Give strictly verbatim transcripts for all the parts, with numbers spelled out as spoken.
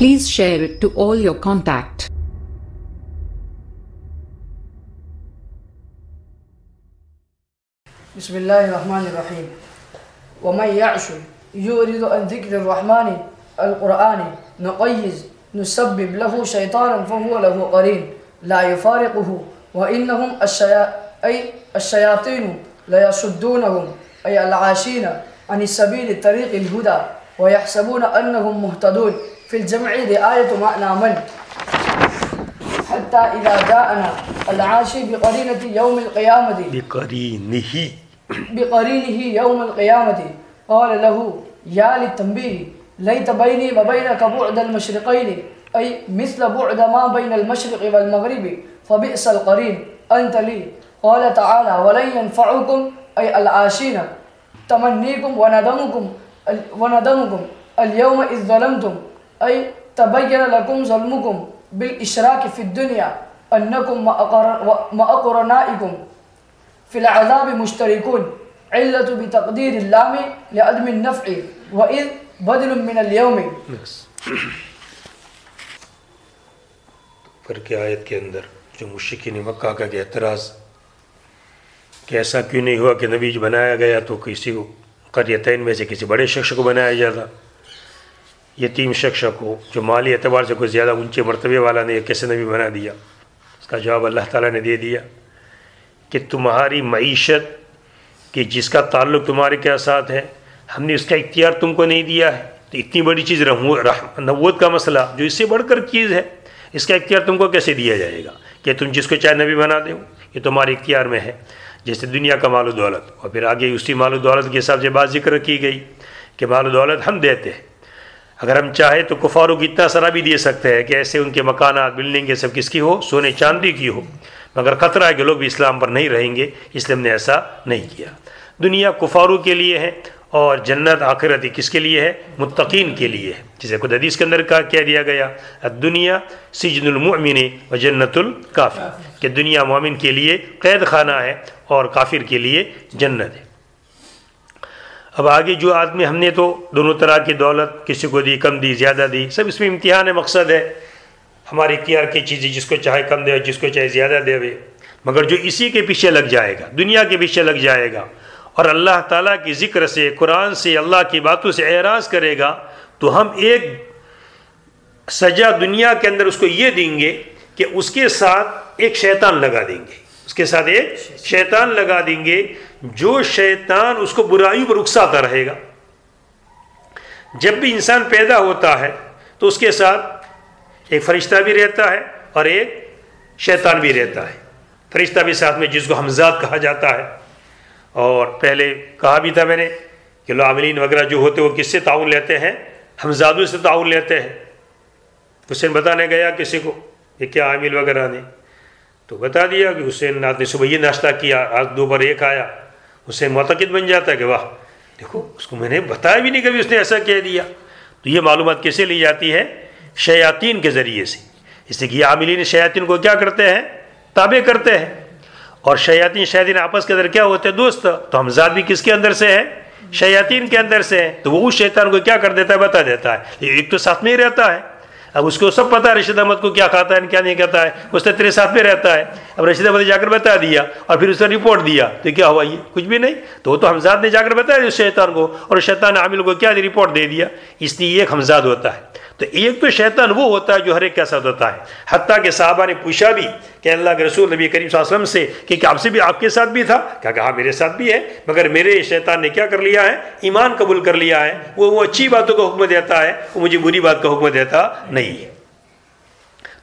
Please share it to all your contact. बिस्मिल्लाहिर्रहमानिर्रहीम वमन यअश युरिद अन ज़िक्रिर रहमानि अल कुरआनि नक़य्यिज़ नुसब्बिब लहु शैतानन फहुव लहु क़रीन ला युफ़ारिक़ुहु व इन्नहुम अश्शयातीनु लयसुद्दूनहुम अय अल-आशीन अन सबील तरीक़िल हुदा व यहसबून अन्नहुम मुहतदून फ़िल जम'i रिआयतु मअना मन हत्ता इज़ा जाअना अल-आशी बिक़रीनति यौमिल क़ियामति बिक़रीनिही बिक़रीनिही यौमिल क़ियामति क़ाल लहु या लित्तंबीह लैत बैनी व बैनक बुअदल मशरिक़ैनि अय मिस्ल बुअद मा बैनल मशरिक़ि वल मग़रिबि फ़बिअसल क़रीन अन्त ली क़ाल तआला व लन यनफ़अकुम अय अल-आशीन तमन्नीकुम व नदमुकुम व नदमुकुम अल-यौम इज़ ज़लमतुम अय तबय्यन लकुम ज़ल्मुकुम बिल-इश्राक़ि फ़िद-दुनिया अन्नकुम मअक़रनाइकुम फ़िल-अज़ाबि मुश्तरिकून علة بتقدير اللام لعدم النفع وإذ بدل من اليوم पर आयत के अंदर जो मुश्किन मक्का का एतराज़ कि ऐसा क्यों नहीं हुआ कि नबी जो बनाया गया तो किसी को क़र्यतैन में से किसी बड़े शख्स को बनाया जाता, यतीम शख्स को जो माली एतबार से कोई ज़्यादा ऊंचे मरतबे वाला नहीं, कैसे नबी बना दिया? इसका जवाब अल्लाह ताला ने दे दिया कि तुम्हारी मईशत कि जिसका ताल्लुक़ तुम्हारे क्या साथ है हमने उसका इख्तियार तुमको नहीं दिया है, तो इतनी बड़ी चीज़ नबूवत का मसला जो इससे बढ़कर चीज़ है, इसका इख्तियार तुमको कैसे दिया जाएगा कि तुम जिसको चाहे नबी बना दो, ये तुम्हारे इख्तियार में है। जैसे दुनिया का माल दौलत और फिर आगे उसी माल दौलत के हिसाब से बात जिक्र की गई कि माल दौलत हम देते हैं, अगर हम चाहे तो कुफारों को इतना सारा भी दे सकते हैं कि ऐसे उनके मकानात बिल्डिंगें सब किसकी हो, सोने चांदी की हो, मगर ख़तरा है कि लोग भी इस्लाम पर नहीं रहेंगे, इसलिए हमने ऐसा नहीं किया। दुनिया कुफारों के लिए है और जन्नत आखिरत किसके लिए है? मुत्तकीन के लिए है। जिसे खुद हदीस के अंदर कहा क्या दिया गया, दुनिया सिजनुल मुअमिन व जन्नतुल काफिर, कि दुनिया मोमिन के लिए कैद खाना है और काफिर के लिए जन्नत है। अब आगे जो आदमी हमने तो दोनों तरह की दौलत किसी को दी, कम दी, ज़्यादा दी, सब इसमें इम्तिहान है, मकसद है, हमारे इख्तियार की चीज़ें जिसको चाहे कम दे जिसको चाहे ज़्यादा देवे, मगर जो इसी के पीछे लग जाएगा, दुनिया के पीछे लग जाएगा और अल्लाह ताला की ज़िक्र से, कुरान से, अल्लाह की बातों से एराज़ करेगा, तो हम एक सज़ा दुनिया के अंदर उसको ये देंगे कि उसके साथ एक शैतान लगा देंगे, उसके साथ एक शैतान लगा देंगे जो शैतान उसको बुराइयों पर उकसाता रहेगा। जब भी इंसान पैदा होता है तो उसके साथ एक फ़रिश्ता भी रहता है और एक शैतान भी रहता है। फ़रिश्ता भी साथ में जिसको हमज़ात कहा जाता है, और पहले कहा भी था मैंने कि आमिलीन वगैरह जो होते वो किससे ताउन लेते हैं? हमज़ादों से ताउन लेते हैं। हुसैन बताने गया किसी को ये क्या आमिल वगैरह ने, तो बता दिया कि हुसैन नात ने सुबह ये नाश्ता किया, आज दोपहर एक आया, हुसैन मोतकिद बन जाता है कि वाह देखो उसको मैंने बताया भी नहीं कभी, उसने ऐसा कह दिया। तो ये मालूमात कैसे ली जाती है? शयातीन के ज़रिए से। इसलिए कि आमिलीन शयातीन को क्या करते हैं? ताबे करते हैं। और शयातीन शयातीन आपस के अंदर क्या होते हैं? दोस्त। तो हमज़ात भी किसके अंदर से है? शयातीन के अंदर से है। तो वो उस शैतान को क्या कर देता है? बता देता है। एक तो साथ में ही रहता है, अब उसको सब पता है रशीद अहमद को क्या खाता है क्या नहीं खाता है, उसने तेरे साथ में रहता है, अब रशीद अहमद ने जाकर बता दिया और फिर उसने रिपोर्ट दिया, तो क्या हुआ? ये कुछ भी नहीं। तो वो तो हमज़ाद ने जाकर बताया उस शैतान को, और शैतान ने आमिल को क्या रिपोर्ट दे दिया। इसलिए ये एक हमज़ाद होता है। तो एक तो शैतान वो होता है जो हर एक के साथ होता है। हत्ता के साहबा ने पूछा भी कि अल्लाह के रसूल नबी करीम सल्लल्लाहु अलैहि वसल्लम से कि आपसे भी आपके साथ भी था क्या? कहा मेरे साथ भी है, मगर मेरे शैतान ने क्या कर लिया है? ईमान कबूल कर लिया है। वो वो अच्छी बातों का हुक्म देता है, वो मुझे बुरी बात का हुक्म देता नहीं है।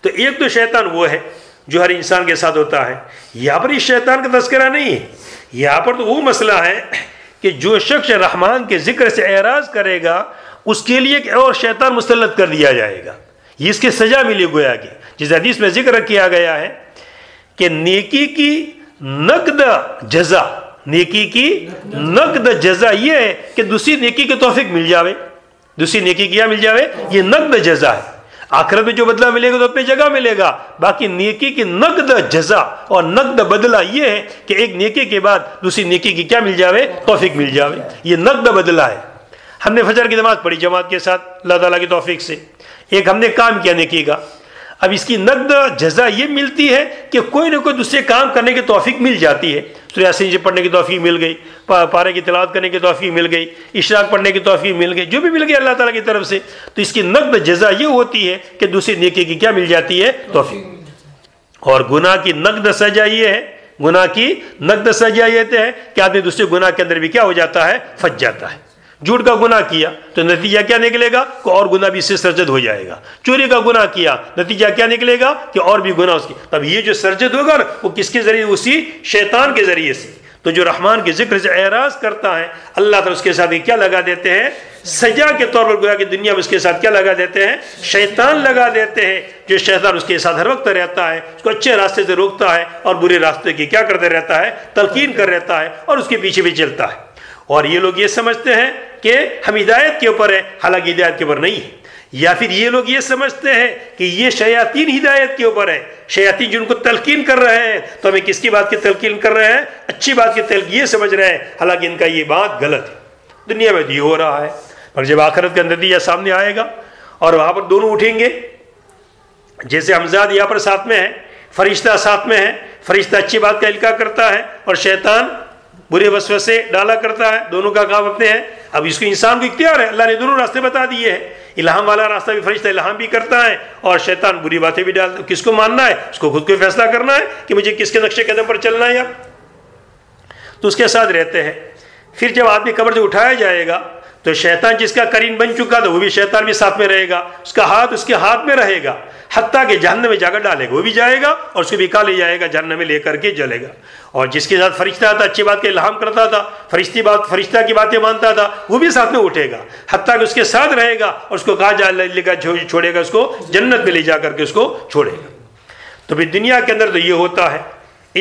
तो एक तो शैतान वो है जो हर इंसान के साथ होता है। यहाँ पर इस शैतान का तस्करा नहीं है, यहाँ पर तो वो मसला है कि जो शख्स रहमान के जिक्र से एराज़ करेगा उसके लिए एक और शैतान मुसल्लत कर दिया जाएगा, ये इसकी सज़ा मिली। गोया कि जिस हदीस में जिक्र किया गया है कि नेकी की नकद जज़ा, नेकी की नकद जज़ा ये है कि दूसरी नेकी की तौफीक मिल जावे, दूसरी नेकी क्या मिल जावे, ये नकद जज़ा है। आखिरत में जो बदला मिलेगा तो अपनी जगह मिलेगा, बाकी नेकी की नकद जज़ा और नकद बदला ये है कि एक नेकी के बाद दूसरी नेकी की क्या मिल जावे? तौफीक मिल जावे, ये नकद बदला है। हमने फजर की नमाज़ पढ़ी जमात के साथ अल्लाह ताला की तौफीक से, एक हमने काम किया नेकी का। अब इसकी नकद जज़ा ये मिलती है कि कोई ना कोई दूसरे काम करने की तौफीक मिल जाती है। सूरह यासीन जी पढ़ने की तौफीक मिल गई, पारे की तिलावत करने की तौफीक मिल गई, इशराक पढ़ने की तौफीक मिल गई, जो भी मिल गई अल्लाह ताला की तरफ से। तो इसकी नकद जज़ा ये होती है कि दूसरी नेकी की क्या मिल जाती है, तौफीक। और गुनाह की नकद सजा ये है, गुनाह की नकद सजा ये है कि आदमी दूसरे गुनाह के अंदर भी क्या हो जाता है, फंस जाता है। झूठ का गुनाह किया तो नतीजा क्या निकलेगा कि और गुनाह भी इससे सर्जद हो जाएगा। चोरी का गुनाह किया, नतीजा क्या निकलेगा कि और भी गुनाह उसकी। तब ये जो सर्जद होगा ना वो किसके जरिए, उसी शैतान के जरिए से। तो जो रहमान के जिक्र से एराज करता है अल्लाह तो उसके साथ क्या लगा देते हैं, सजा के तौर पर गोया कि दुनिया में उसके साथ क्या लगा देते हैं, शैतान लगा देते हैं। जो शैतान उसके साथ हर वक्त रहता है, उसको अच्छे रास्ते से रोकता है और बुरे रास्ते की क्या करते रहता है, तलकीन कर रहता है और उसके पीछे भी चलता है। और ये लोग ये समझते हैं कि हम हिदायत के ऊपर है, हालांकि हिदायत के ऊपर नहीं है। या फिर ये लोग ये समझते हैं कि ये शयातीन हिदायत के ऊपर है, शयातीन जिनको तलकीन कर रहे हैं। तो हमें किसकी बात की तलकीन कर रहे हैं, अच्छी बात की तलकीन ये समझ रहे हैं, हालांकि इनका ये बात गलत है। दुनिया में ये हो रहा है, मगर जब आखिरत का नतीजा सामने आएगा और वहाँ पर दोनों उठेंगे, जैसे हमजाद यहाँ पर साथ में है, फरिश्ता साथ में है। फरिश्ता अच्छी बात का इल्का करता है और शैतान बुरे वसवसे डाला करता है, दोनों का काम अपने हैं। अब इसको इंसान को इख्तियार है, अल्लाह ने दोनों रास्ते बता दिए हैं। इल्हाम वाला रास्ता भी फरिश्ता इल्हाम भी करता है और शैतान बुरी बातें भी डालता है। किसको मानना है उसको खुद को फैसला करना है कि मुझे किसके नक्शे कदम पर चलना है। या तो उसके साथ रहते हैं। फिर जब आदमी कब्र से उठाया जाएगा तो शैतान जिसका करीन बन चुका था वो भी शैतान भी साथ में रहेगा, उसका हाथ उसके हाथ में रहेगा, हत्ता के जहन्नम में जाकर डालेगा, वो भी जाएगा और उसको भी का ले जाएगा, जहन्नम में लेकर के जलेगा। और जिसके साथ फरिश्ता था, अच्छी बात का इल्हाम करता था, फरिश्ती बात फरिश्ता की बातें मानता था, वो भी साथ में उठेगा, हत्ता के उसके साथ रहेगा और उसको कहा जा लेगा, छोड़ेगा उसको जन्नत में ले जा करके उसको छोड़ेगा। तो फिर दुनिया के अंदर तो ये होता है,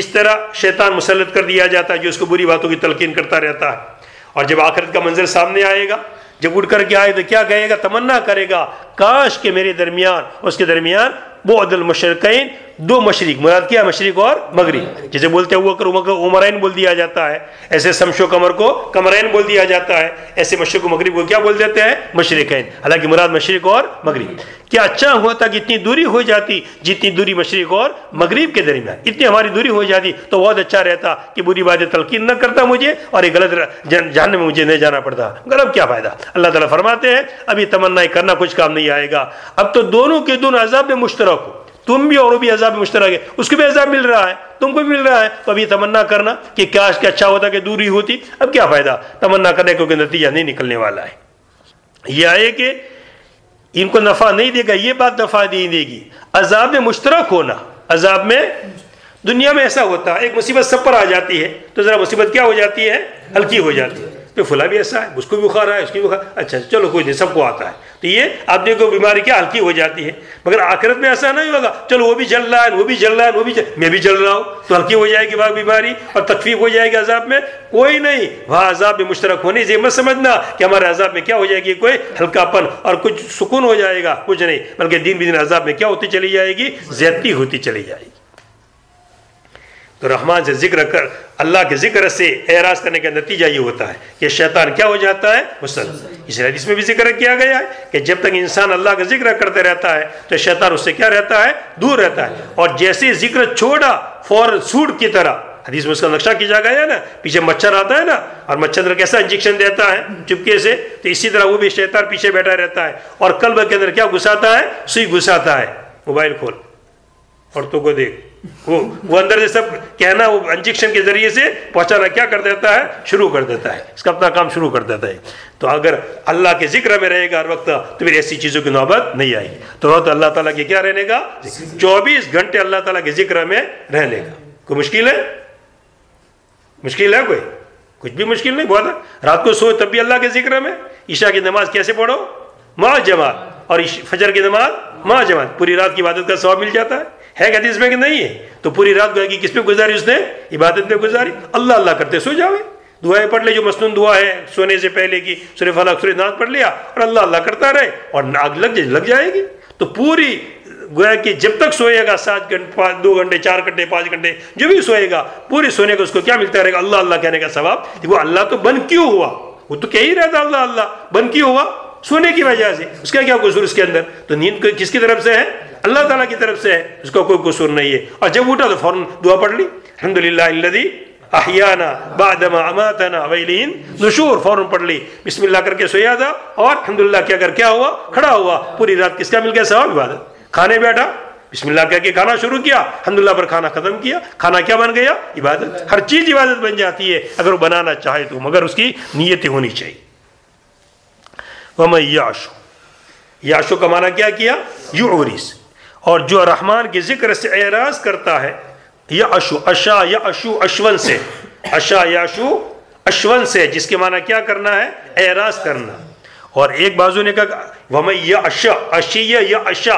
इस तरह शैतान मुसलत कर दिया जाता है जो उसको बुरी बातों की तलकीन करता रहता है। और जब आखिरत का मंजर सामने आएगा, जब उठ करके आए तो क्या कहेगा, तमन्ना करेगा काश के मेरे दरमियान उसके दरमियान बोअदल मशरिकैन, दो मशरिक, मुराद क्या, मशरिक और मगरिब। जैसे बोलते हुए अगर उमरैन बोल दिया जाता है, ऐसे शमशो कमर को कमरैन बोल दिया जाता है, ऐसे मशरिक को मगरिब को क्या बोल देते हैं, मशरिकैन, हालांकि मुराद मशरिक और मगरिब। क्या अच्छा होता कि इतनी दूरी हो जाती, जितनी दूरी मशरिक और मगरिब के दरमियान इतनी हमारी दूरी हो जाती तो बहुत अच्छा रहता कि बुरी बातें तलकीन न करता मुझे और ये गलत जहन्नम में मुझे नहीं जाना पड़ता। गलत क्या फ़ायदा। अल्लाह ताला फरमाते हैं अभी तमन्नाएं करना कुछ काम नहीं आएगा, अब तो दोनों के दोनों अजाब में मुश्तरक हो, तुम भी और वो भी अजाब में मुश्तरक है, उसको भी अजाब मिल रहा है, तुमको भी मिल रहा है। तो अभी तमन्ना करना कि क्या क्या अच्छा होता कि दूरी होती, अब क्या फ़ायदा तमन्ना करने का, क्योंकि नतीजा नहीं निकलने वाला है। यह है कि इनको नफ़ा नहीं देगा, ये बात नफ़ा नहीं देगी। अजाब में मुश्तरक होना, अजाब में दुनिया में ऐसा होता है, एक मुसीबत सब पर आ जाती है तो ज़रा मुसीबत क्या हो जाती है, हल्की हो जाती है। तो फुला भी ऐसा है, उसको भी बुखार आया, उसकी बुखार, अच्छा चलो कोई नहीं सबको आता है, तो ये आदमी को बीमारी क्या हल्की हो जाती है। मगर आखिरत में ऐसा नहीं होगा, चलो वो भी जल रहा है, वो भी जल रहा है, वो भी जल... मैं भी जल रहा हूँ, तो हल्की हो जाएगी वहाँ बीमारी और तकलीफ हो जाएगी अजाब में। कोई नहीं, वहाँ अजाब में मुश्तरक होने से मत समझना कि हमारे अजाब में क्या हो जाएगी, कोई हल्कापन और कुछ सुकून हो जाएगा, कुछ नहीं, बल्कि दिन ब दिन अजाब में क्या होती चली जाएगी, ज्यादती होती चली जाएगी। तो रहमान से जिक्र कर, अल्लाह के जिक्र से एराज करने का नतीजा ये होता है कि शैतान क्या हो जाता है, मुसलसल। इस हदीस में भी जिक्र किया गया है कि जब तक इंसान अल्लाह का जिक्र करते रहता है तो शैतान उससे क्या रहता है, दूर रहता है। और जैसे जिक्र छोड़ा फौरन सूट की तरह, हदीस में उसका नक्शा खींचा गया है ना, पीछे मच्छर आता है ना और मच्छर कैसा इंजेक्शन देता है चुपके से, तो इसी तरह वो भी शैतान पीछे बैठा रहता है और कल्ब के अंदर क्या घुसाता है, सुई घुसाता है, मोबाइल खोल औरतों को देख, वो वो अंदर से सब कहना वो इंजेक्शन के जरिए से पहुंचाना क्या कर देता है, शुरू कर देता है, इसका अपना काम शुरू कर देता है। तो अगर अल्लाह के जिक्र में रहेगा हर वक्त तो फिर ऐसी चीज़ों की नौबत नहीं आएगी। तो, तो अल्लाह ताला के क्या रहने का, चौबीस घंटे अल्लाह ताला के जिक्र में रहने का। कोई मुश्किल है, मुश्किल है कोई, कुछ भी मुश्किल नहीं। बहुत रात को सोए तब भी अल्लाह के जिक्र में, ईशा की नमाज कैसे पढ़ो माँ जमात और फजर की नमाज माँ जमात, पूरी रात की इबादत का सवाब मिल जाता है। है हदीस में कि नहीं है, तो पूरी रात गएगी किस पे गुजारी उसने, इबादत में गुजारी, अल्लाह अल्लाह करते सो जावे, दुआएं पढ़ ले जो मसनून दुआ है सोने से पहले की, सूरह फलक सूरह नास पढ़ लिया और अल्लाह अल्लाह करता रहे और आग लग जाए लग जाएगी। तो पूरी गोया कि जब तक सोएगा सात घंटे दो घंटे चार घंटे पाँच घंटे जो भी सोएगा, पूरे सोने को उसको क्या मिलता रहेगा, अल्लाह अल्लाह कहने का सवाब। वो अल्लाह तो बन क्यों हुआ, वो तो क्या ही रहता अल्लाह अल्लाह, बन क्यों हुआ? सोने की वजह से। उसका क्या कसूर इसके अंदर? तो नींद किसकी तरफ से है? अल्लाह ताला की तरफ से है, उसका कोई कसूर नहीं है। और जब उठा तो फौरन दुआ पढ़ ली, अल्हम्दुलिल्लाहिल्लज़ी अहयाना बादमा अमातना व इलैहिन नुशूर, फौरन पढ़ ली। बिस्मिल्लाह करके सोया था और अल्हम्दुलिल्लाह क्या कर क्या हुआ? खड़ा हुआ। पूरी रात किसका मिल गया सवाब? इबादत। खाने बैठा, बिस्मिल्लाह करके खाना शुरू किया, अल्हम्दुलिल्लाह पर खाना खत्म किया, खाना क्या बन गया? इबादत। हर चीज़ इबादत बन जाती है अगर वो बनाना चाहे तो, मगर उसकी नीयत होनी चाहिए। वम याशो, याशो का माना क्या किया? यूरिस। और जो रहमान के जिक्र से एराज करता है, या अशु अशा या अशु अश्वन से, अशा याशु अश्वन से, जिसके माना क्या करना है? एराज करना। और एक बाजू ने कहा वम या अशा अशिया या अशा,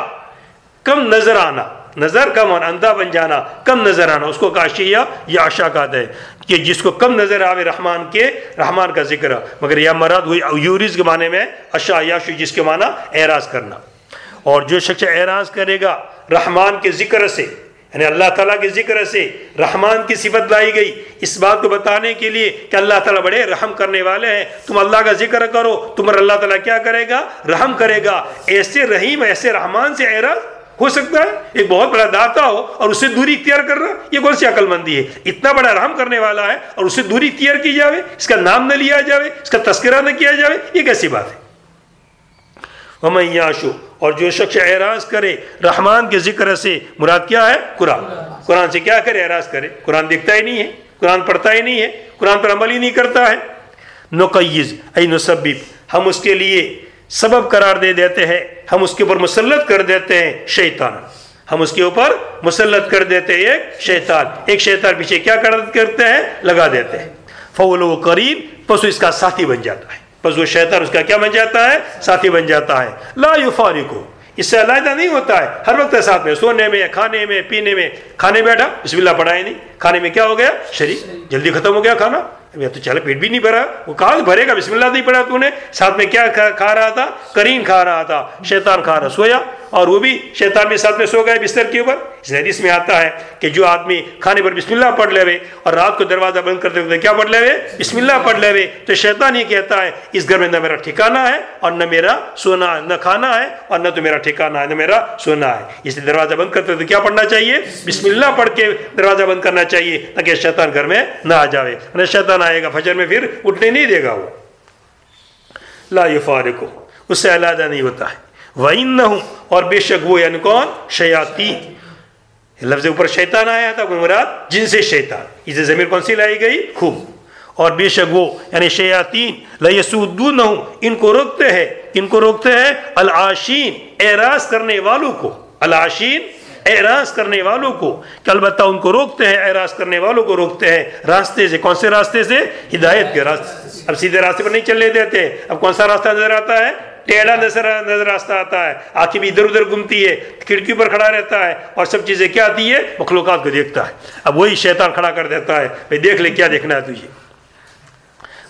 कम नजर आना, नजर कम आना, अंधा बन जाना, कम नजर आना, उसको काशिया या आशा कहते हैं कि जिसको कम नजर आवे रहमान के, रहमान का जिक्र। मगर यह मराद हुई यूरिस के माने में आशा याशु, जिसके माना एराज करना। और जो शख्स एराज करेगा रहमान के जिक्र से, यानी अल्लाह ताला के जिक्र से रहमान की सिफत लाई गई इस बात को बताने के लिए कि अल्लाह ताला बड़े रहम करने वाले हैं, तुम अल्लाह का जिक्र करो, तुम अल्लाह ताला क्या करेगा? रहम करेगा। ऐसे रहीम ऐसे रहमान से एराज हो सकता है? एक बहुत बड़ा दाता हो और उससे दूरी इख्तियार कर रहा, ये कौन सी अक्लमंदी है? इतना बड़ा रहम करने वाला है और उससे दूरी इख्तियार की जावे, इसका नाम न लिया जावे, इसका तस्करा न किया जावे, ये कैसी बात है? वमन याशु, और जो शख्स एराज करे रहमान के जिक्र से, मुराद क्या है? कुरान। कुरान से क्या करे? एराज करे। कुरान देखता ही नहीं है, कुरान पढ़ता ही नहीं है, कुरान पर अमल ही नहीं करता है। नुकय्यिज ऐ नुसब्बिब, हम उसके लिए सबब करार दे देते हैं, हम उसके ऊपर मुसल्लत कर देते हैं शैतान, हम उसके ऊपर मुसल्लत कर देते हैं एक शैतान, एक शैतान पीछे क्या करते हैं? लगा देते हैं। फौलो करीब, पशु इसका साथी बन जाता है, पशु शैतान उसका क्या बन जाता है? साथी बन जाता है। ला युफारिकु, इससे अलहदा नहीं होता है, हर वक्त साथ में, सोने में, खाने में, पीने में। खाने बैठा बिस्मिल्लाह पढ़ा ही नहीं, खाने में क्या हो गया? शरीर जल्दी खत्म हो गया खाना, अब तो चलो पेट भी नहीं भरा, वो कहाँ से भरेगा? बिस्मिल्लाह नहीं पढ़ा तूने, साथ में क्या खा, खा रहा था? करीन खा रहा था, शैतान खा रहा। सोया और वो भी शैतान भी साथ में सो गए बिस्तर के ऊपर। इस हदीस में आता है कि जो आदमी खाने पर बिस्मिल्लाह पढ़ लेवे और रात को दरवाज़ा बंद करते हुए क्या पढ़ लेवे? बिस्मिल्लाह पढ़ लेवे, तो शैतान ये कहता है इस घर में न मेरा ठिकाना है और न मेरा सोना, न खाना है और न तो मेरा ठिकाना है, न मेरा सोना है। इसलिए दरवाज़ा बंद करते हुए क्या पढ़ना चाहिए? बिस्मिल्लाह पढ़ के दरवाज़ा बंद करना चाहिए, ताकि शैतान घर में न आ जावे, न शैतान आएगा फजर में फिर उठने नहीं देगा वो। ला युफारिकु, उससे अलहदा नहीं होता है। वइन्नहु, और बेशक वो, यानी कौन? शयातीन, लफ्ज ऊपर शैतान आया था, मुराद जिन से शैतान, इसे ज़मीर कौन सी लाई गई? खूब। और बेशक वो यानी शयातीन लयसूदूनहु, इनको रोकते हैं, इनको रोकते हैं अल-आशीन, एराज करने वालों को, अल-आशीन एराज करने वालों को, कि अलबत्ता उनको रोकते हैं, एराज करने वालों को रोकते हैं रास्ते से। कौन से रास्ते से? हिदायत के रास्ते से। अब सीधे रास्ते पर नहीं चलने देते, अब कौन सा रास्ता नजर आता है? टेढ़ा नजर नजर रास्ता आता है, आंखें भी इधर उधर घूमती है, खिड़की पर खड़ा रहता है और सब चीज़ें क्या आती है? मखलूक़ात को देखता है। अब वही शैतान खड़ा कर देता है, भाई देख ले क्या देखना है तुझे।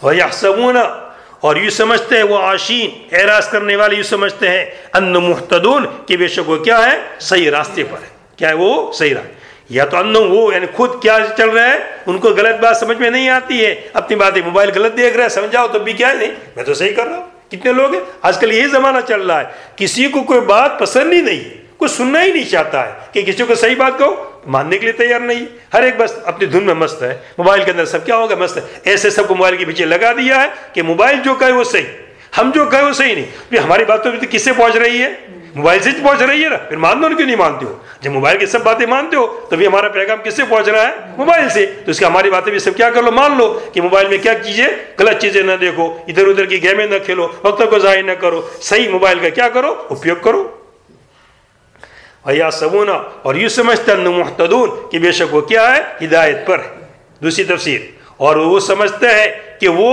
वही यहसबूना, और यूँ समझते हैं वो आशीन एराज करने वाले, यूँ समझते हैं अन्न मुहतदून, कि बेशक वो क्या है? सही रास्ते पर है। क्या है वो? सही रास्ते। या तो अन्न वो यानी खुद क्या चल रहा है, उनको गलत बात समझ में नहीं आती है, अपनी बातें मोबाइल गलत देख रहा है, समझाओ तो भी क्या है? नहीं, मैं तो सही कर रहा हूँ। कितने लोग हैं आजकल यही ज़माना चल रहा है, किसी को कोई बात पसंद ही नहीं, कुछ सुनना ही नहीं चाहता है, कि किसी को सही बात कहो मानने के लिए तैयार नहीं, हर एक बस अपनी धुन में मस्त है, मोबाइल के अंदर सब क्या होगा मस्त है। ऐसे सबको मोबाइल के पीछे लगा दिया है कि मोबाइल जो कहे वो सही, हम जो कहे वो सही नहीं, फिर हमारी बात तो किससे पहुँच रही है? मोबाइल से पहुँच रही है ना, फिर मानते हो क्यों नहीं मानते हो? जब मोबाइल की सब बातें मानते हो तो भी हमारा पैगाम किससे पहुँच रहा है? मोबाइल से। तो इसका हमारी बातें भी सब क्या कर लो, मान लो कि मोबाइल में क्या चीज़ें गलत चीज़ें ना देखो, इधर उधर की गेमें ना खेलो, वक्त को ज़ाहिर ना करो, सही मोबाइल का क्या करो? उपयोग करो। भैया सबूना, और यूँ समझते हैं मुहतदून, कि बेशक वो क्या है? हिदायत पर है। दूसरी तफसीर, और वो समझते हैं कि वो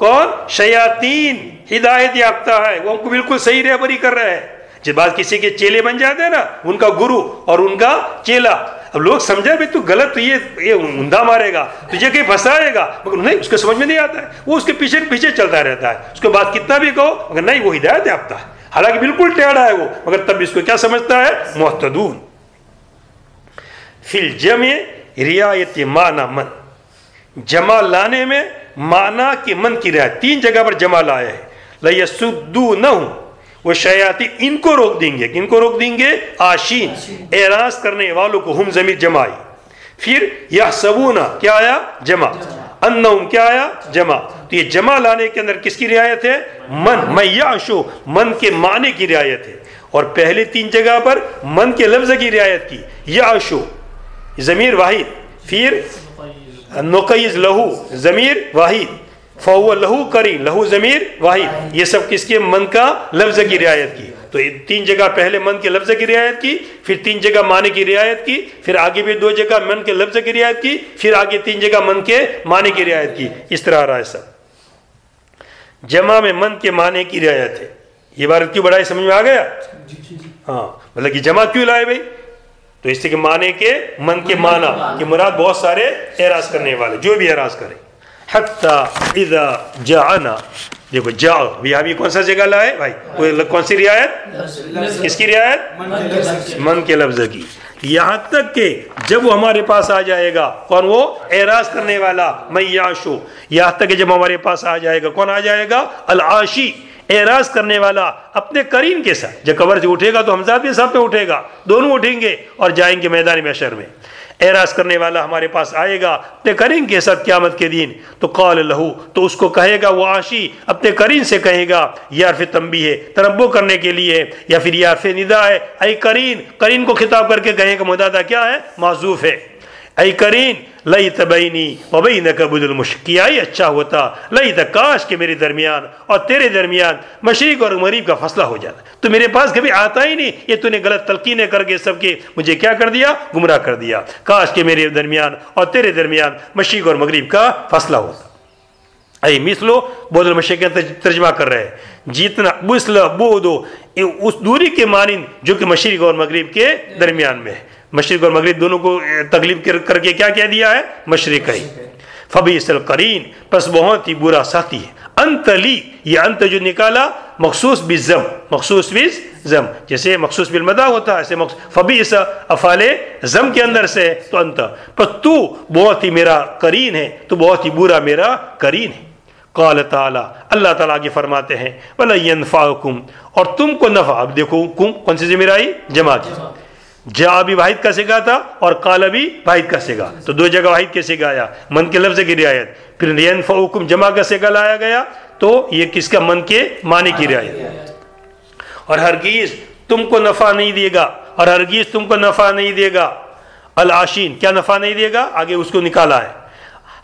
कौन? शयातीन हिदायत याफ्ता है, वो उनको बिल्कुल सही रहबरी कर रहे हैं। जब बात किसी के चेले बन जाते हैं ना, उनका गुरु और उनका चेला, अब लोग समझा भाई तू गलत, तो ये ये उंधा मारेगा, तुझे कहीं फंसाएगा, मगर नहीं, उसको समझ में नहीं आता है, वो उसके पीछे पीछे चलता रहता है, उसको बात कितना भी कहो मगर नहीं, वो हिदायत याफ्ता है, हालांकि बिल्कुल टेढ़ा है वो, मगर तब इसको क्या समझता है? मुहतदून। फिल जमे रियायत माना मन, जमा लाने में माना के मन की रियायत तीन जगह पर जमाल आया है। लयसुद्दू न हूं, वो शयाती इनको रोक देंगे, किनको रोक देंगे? आशीन, एराज करने वालों को। हम जमीर जमाई। फिर यह सबूना क्या आया? जमा। अन्नहुम क्या आया? जमा। तो ये जमा लाने के अंदर किसकी रियायत है? मन, मैयाशो, मन के माने की रियायत है। और पहले तीन जगह पर मन के लफ्ज की रियायत की, याशो जमीर वाहिद, फिर नुकैज़ लहू जमीर वाहिद, फ़हुव लहू करीन, लहू जमीर वाहिद, ये सब किसके? मन का लफ्ज की रियायत की। तो तीन जगह पहले मन के लफ्ज की रियायत की, फिर तीन जगह माने की रियायत की, फिर आगे भी दो जगह मन के लफ्ज की रियायत की, फिर आगे तीन जगह मन के माने की रियायत की। इस तरह आ रहा है सब। जमा में मन के माने की रियायत है। ये इबारत क्यों बढ़ाई, समझ में आ गया? हाँ, मतलब कि जमा क्यों लाए भाई? तो इससे कि माने के मन के माना कि मुराद बहुत सारे एराज करने वाले, जो भी एराज करें। हत्ता इदा जाना, देखो जाओ भी अभी कौन सा जगह लाए भाई? कौन सी रियायत? किसकी रियायत? मन के लफ्ज की। यहाँ तक के जब वो हमारे पास आ जाएगा, कौन? वो एराज करने वाला, मैयाशो। यहाँ तक के जब हमारे पास आ जाएगा, कौन आ जाएगा? अलाशी, एराज करने वाला, अपने करीन के साथ। जब कबर से उठेगा तो हमजा भी सब पे उठेगा, दोनों उठेंगे और जाएंगे मैदान महशर में। एराज करने वाला हमारे पास आएगा अपने करीन के साथ क़यामत के दिन। तो कौल लहू, तो उसको कहेगा वो आशी, अपने करीन से कहेगा। या फिर तंबी है, तरब्बो करने के लिए, या फिर या फिर निदा है, अई करीन, करीन को खिताब करके कहेगा। मुदादा क्या है? माजूफ है। अई करीन लई तबईनी वबई न कबुल मुश्किया, अच्छा होता लई तकाश के मेरे दरमियान और तेरे दरमियान मशरिक और मरीब का फसला हो जाता। तो मेरे पास कभी आता ही नहीं, ये तूने गलत तलकीनें करके सबके मुझे क्या कर दिया? गुमराह कर दिया। काश के मेरे दरमियान और तेरे दरमियान मशरिक और मगरिब का फसला होता। अई मिसलो बोदल मशक तर्जमा कर रहे हैं, जीतना बुसला बोदो, उस दूरी के मानिंद जो कि मशरिक और मगरिब के दरमियान में है। मशरिक और मगरिब दोनों को तकलीफ कर, करके क्या कह दिया है? मशरिकाई। फबीसल करीन, बस बहुत ही बुरा साथी है। अंतली, ये अंत जो निकाला मखसूस बिजम, मखसूस बिजम, जैसे मखसूस बिलमदा होता है ऐसे फबीस अफाले जम के अंदर से, तो अंत पर तू बहुत ही मेरा करीन है, तो बहुत ही बुरा मेरा करीन है। काल ताला, अल्लाह ताला के फरमाते हैं, वला यनफाकुम, और तुमको नफा। अब देखो कुम कौन सी ज़मीर आई? जमा की। जा भी वाहिद का सिगा था और काला भी वाहिद का सिगा, तो दो जगह वाहिद के सिगा आया, मन के लफ्ज की रियायत। फिर यनफाकुम जमा का सिगा लाया गया, तो ये किसका? मन के माने की रियायत। और हरगिज तुमको नफा नहीं देगा, और हरगिज तुमको नफा नहीं देगा। अल आशीन क्या नफा नहीं देगा? आगे उसको निकाला है।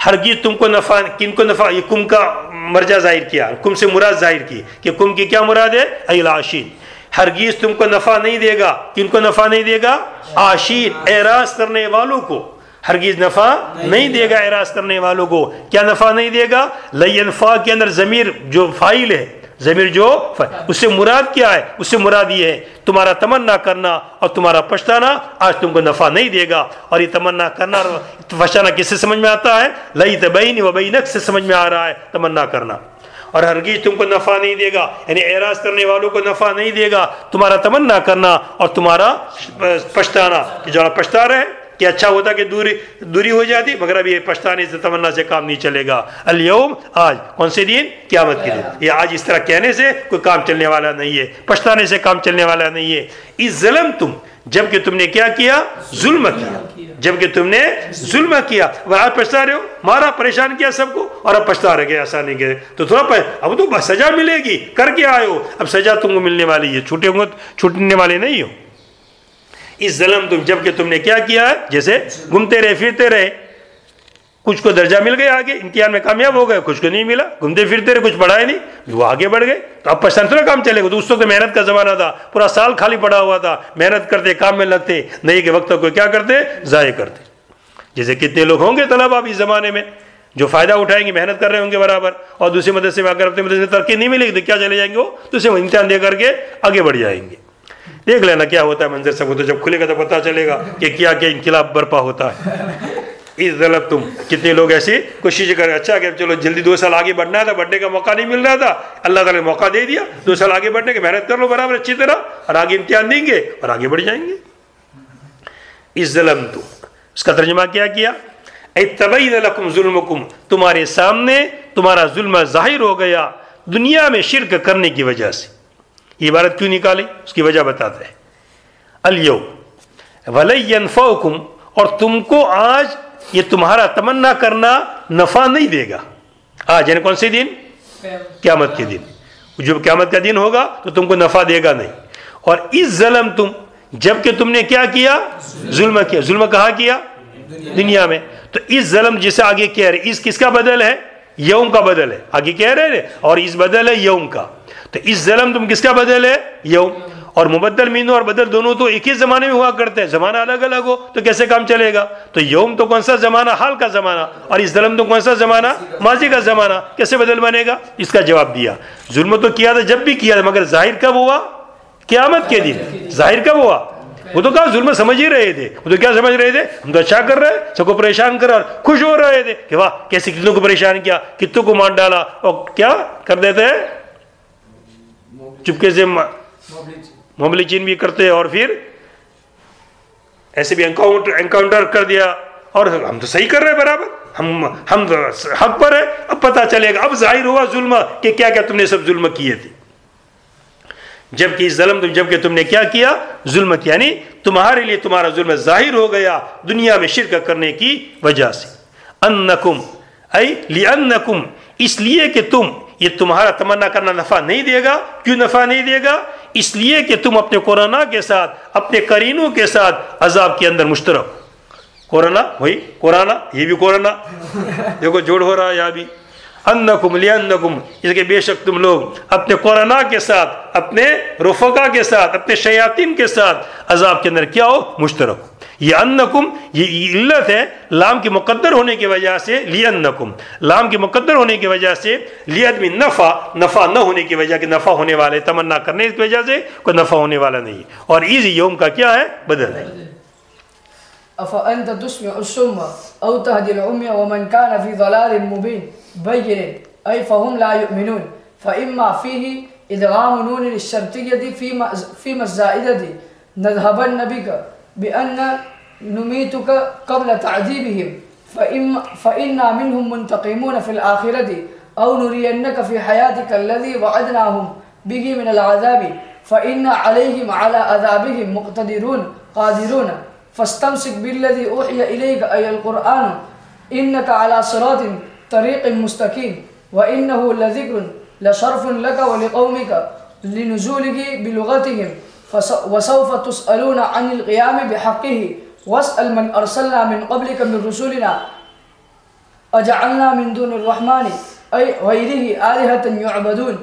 हरगिज तुमको नफा, किनको नफा? ये कुम का मर्जा जाहिर किया, कुम से मुराद जाहिर की कि कुम की क्या मुराद है? अल आशीन। हरगिज तुमको नफा नहीं देगा, किनको नफा नहीं देगा? आशीन, एराज करने वालों को। हरगिज नफा नहीं, नहीं देगा एराज करने वालों को। क्या नफा नहीं देगा? लयनफा के अंदर जमीर जो फाइल है, जमीर जो फाइल, उससे मुराद क्या है? उससे मुराद ये है, तुम्हारा तमन्ना करना और तुम्हारा पछताना आज तुमको नफा नहीं देगा। और ये तमन्ना करना पछताना किससे समझ में आता है? लई तबईन व बैनक से समझ में आ रहा है, तमन्ना करना। और हरगिज तुमको नफा नहीं देगा, यानी एराज करने वालों को नफा नहीं देगा, तुम्हारा तमन्ना करना और तुम्हारा पछताना। जो पछता रहे कि अच्छा होता कि दूरी दूरी हो जाती, मगर अब ये पछताने से, तमन्ना से काम नहीं चलेगा। अल्यौम, आज कौन से दिन? क़यामत के दिन। ये आज इस तरह कहने से कोई काम चलने वाला नहीं है, पछताने से काम चलने वाला नहीं है। इस ज़ुल्म तुम, जबकि तुमने क्या किया? जुल्म किया, जबकि तुमने जुल्म किया। और आज पछता रहे हो, मारा परेशान किया सबको, और अब पछता रहे गए आसानी के। तो थोड़ा पर, अब तो सजा मिलेगी, करके आए हो, अब सजा तुमको मिलने वाली है, छूटे होंगे, छूटने वाले नहीं हो। इस ज़ुल्म तुम, जबकि तुमने क्या किया है? जैसे घूमते रहे फिरते रहे, कुछ को दर्जा मिल गया, आगे इम्तिहान में कामयाब हो गए, कुछ को नहीं मिला, घूमते फिरते रहे, कुछ बढ़ाए नहीं, वो आगे बढ़ गए। तो अब पसंद थोड़ा काम चलेगा। तो उस वक्त तो मेहनत का ज़माना था, पूरा साल खाली पड़ा हुआ था, मेहनत करते, काम में लगते, नहीं के वक्त को क्या करते? ज़ाये करते। जैसे कितने लोग होंगे तलबा इस ज़माने में जो फ़ायदा उठाएंगे, मेहनत कर रहे होंगे बराबर, और दूसरे मदरसे में अगर अपने मदरसे में तरक्की नहीं मिलेगी तो क्या चले जाएंगे? वो दूसरे इम्तिहान दे करके आगे बढ़ जाएंगे। देख लेना क्या होता है मंजर सबको, तो जब खुलेगा तो पता चलेगा कि क्या क्या इनकलाब बर्पा होता है। इस ज़ुल्म तुम, कितने लोग ऐसी कोशिश कर, अच्छा कि चलो जल्दी दो साल आगे बढ़ना था, बढ़ने का मौका नहीं मिल रहा था, अल्लाह ताला ने मौका दे दिया दो साल आगे बढ़ने का, मेहनत कर लो बराबर अच्छी तरह, और आगे इम्तिहान देंगे और आगे बढ़ जाएंगे। इस ज़ुल्म तुम, उसका तर्जुमा क्या किया? तबईन लकुम जुल्मकुम, तुम्हारे सामने तुम्हारा जुल्म जाहिर हो गया दुनिया में शिरक करने की वजह से। ये इबारत क्यों निकाली उसकी वजह बताते हैं। अल्यौम वलयनफाकुम, और तुमको आज ये तुम्हारा तमन्ना करना नफ़ा नहीं देगा। आज यानी कौन से दिन? क़यामत के दिन। जब क़यामत का दिन होगा तो तुमको नफ़ा देगा नहीं। और इस ज़लम तुम, जबकि तुमने क्या किया? जुल्म किया। जुल्म कहाँ किया? दुनिया में। तो इस ज़लम जिसे आगे कह रहे, इस किसका बदल है? यौम का बदल है। आगे कह रहे हैं और इस बदल है यौम का। तो इस ज़लम तुम किसका बदल है? यौम। और मुबद्दल मीनू और बदल दोनों तो एक ही ज़माने में हुआ करते हैं, ज़माना अलग अलग हो तो कैसे काम चलेगा। तो यौम तो कौन सा ज़माना? हाल का ज़माना। और इस ज़ुल्म तो कौन सा ज़माना? माजी का ज़माना। कैसे बदल बनेगा? इसका जवाब दिया। जुल्म तो किया था, जब भी किया था, मगर ज़ाहिर कब हुआ? क़यामत के दिन। ज़ाहिर कब हुआ? वो तो कहा जुल्म समझ ही रहे थे। वो तो क्या समझ रहे थे? हम तो अच्छा कर रहे हैं, सबको परेशान कर रहे और खुश हो रहे थे कि वाह कैसे कितनों को परेशान किया, कितनों को मार डाला। और क्या कर देते हैं? चुपके से मामले चीन भी करते हैं और फिर ऐसे भी एनकाउंटर एनकाउंटर कर दिया। और हम तो सही कर रहे हैं, बराबर, हम हम तो हक पर है। अब पता चलेगा, अब जाहिर हुआ जुल्म कि क्या क्या तुमने सब जुल्म किए थे। जबकि इस जुल्म, जबकि तुमने क्या किया? जुल्म किया, यानी तुम्हारे लिए तुम्हारा जुल्म जाहिर हो गया दुनिया में शिरक करने की वजह से। अन्नकुम ऐ लिअन्नकुम, इसलिए कि तुम, ये तुम्हारा तमन्ना करना नफ़ा नहीं देगा। क्यों नफ़ा नहीं देगा? इसलिए कि तुम अपने कोरोना के साथ, अपने करीनों के साथ अजाब के अंदर मुश्तरक। कोरोना वही कोरोना, ये भी कोरोना, देखो जोड़ हो रहा है यहाँ भी। अन्नकुम लिअन्नकुम, इसके बेशक तुम लोग अपने कोरोना के साथ, अपने रफ़का के साथ, अपने शयातीन के साथ अजाब के अंदर क्या हो? मुश्तरक। ये अन्नकुम, ये इल्लत है लाम के मुकद्दर होने की वजह से। लिअन्नकुम लाम के मुकद्दर होने की वजह से, लिअदमी नफ़ा, नफ़ा न होने की वजह के, नफ़ा होने वाले तमन्ना करने की वजह से कोई नफ़ा होने वाला नहीं। और इस यौम का क्या है? बदल है। بأن نميتك قبل تعذيبهم فإنا منهم منتقمون في الآخرة أو نرينك في حياتك الذي وعدناهم به من العذاب فإنا عليهم على عذابهم مقتدرون قادرون فاستمسك بالذي أوحي إليك أي القرآن إنك على صراط طريق مستقيم وإنه لذكر لشرف لك ولقومك لنزوله بلغتهم وسوف تسألون عن القيام بحقه واسأل من أرسلنا من قبلك من رسولنا أجعلنا من دون الرحمن أي غيره آلهة يعبدون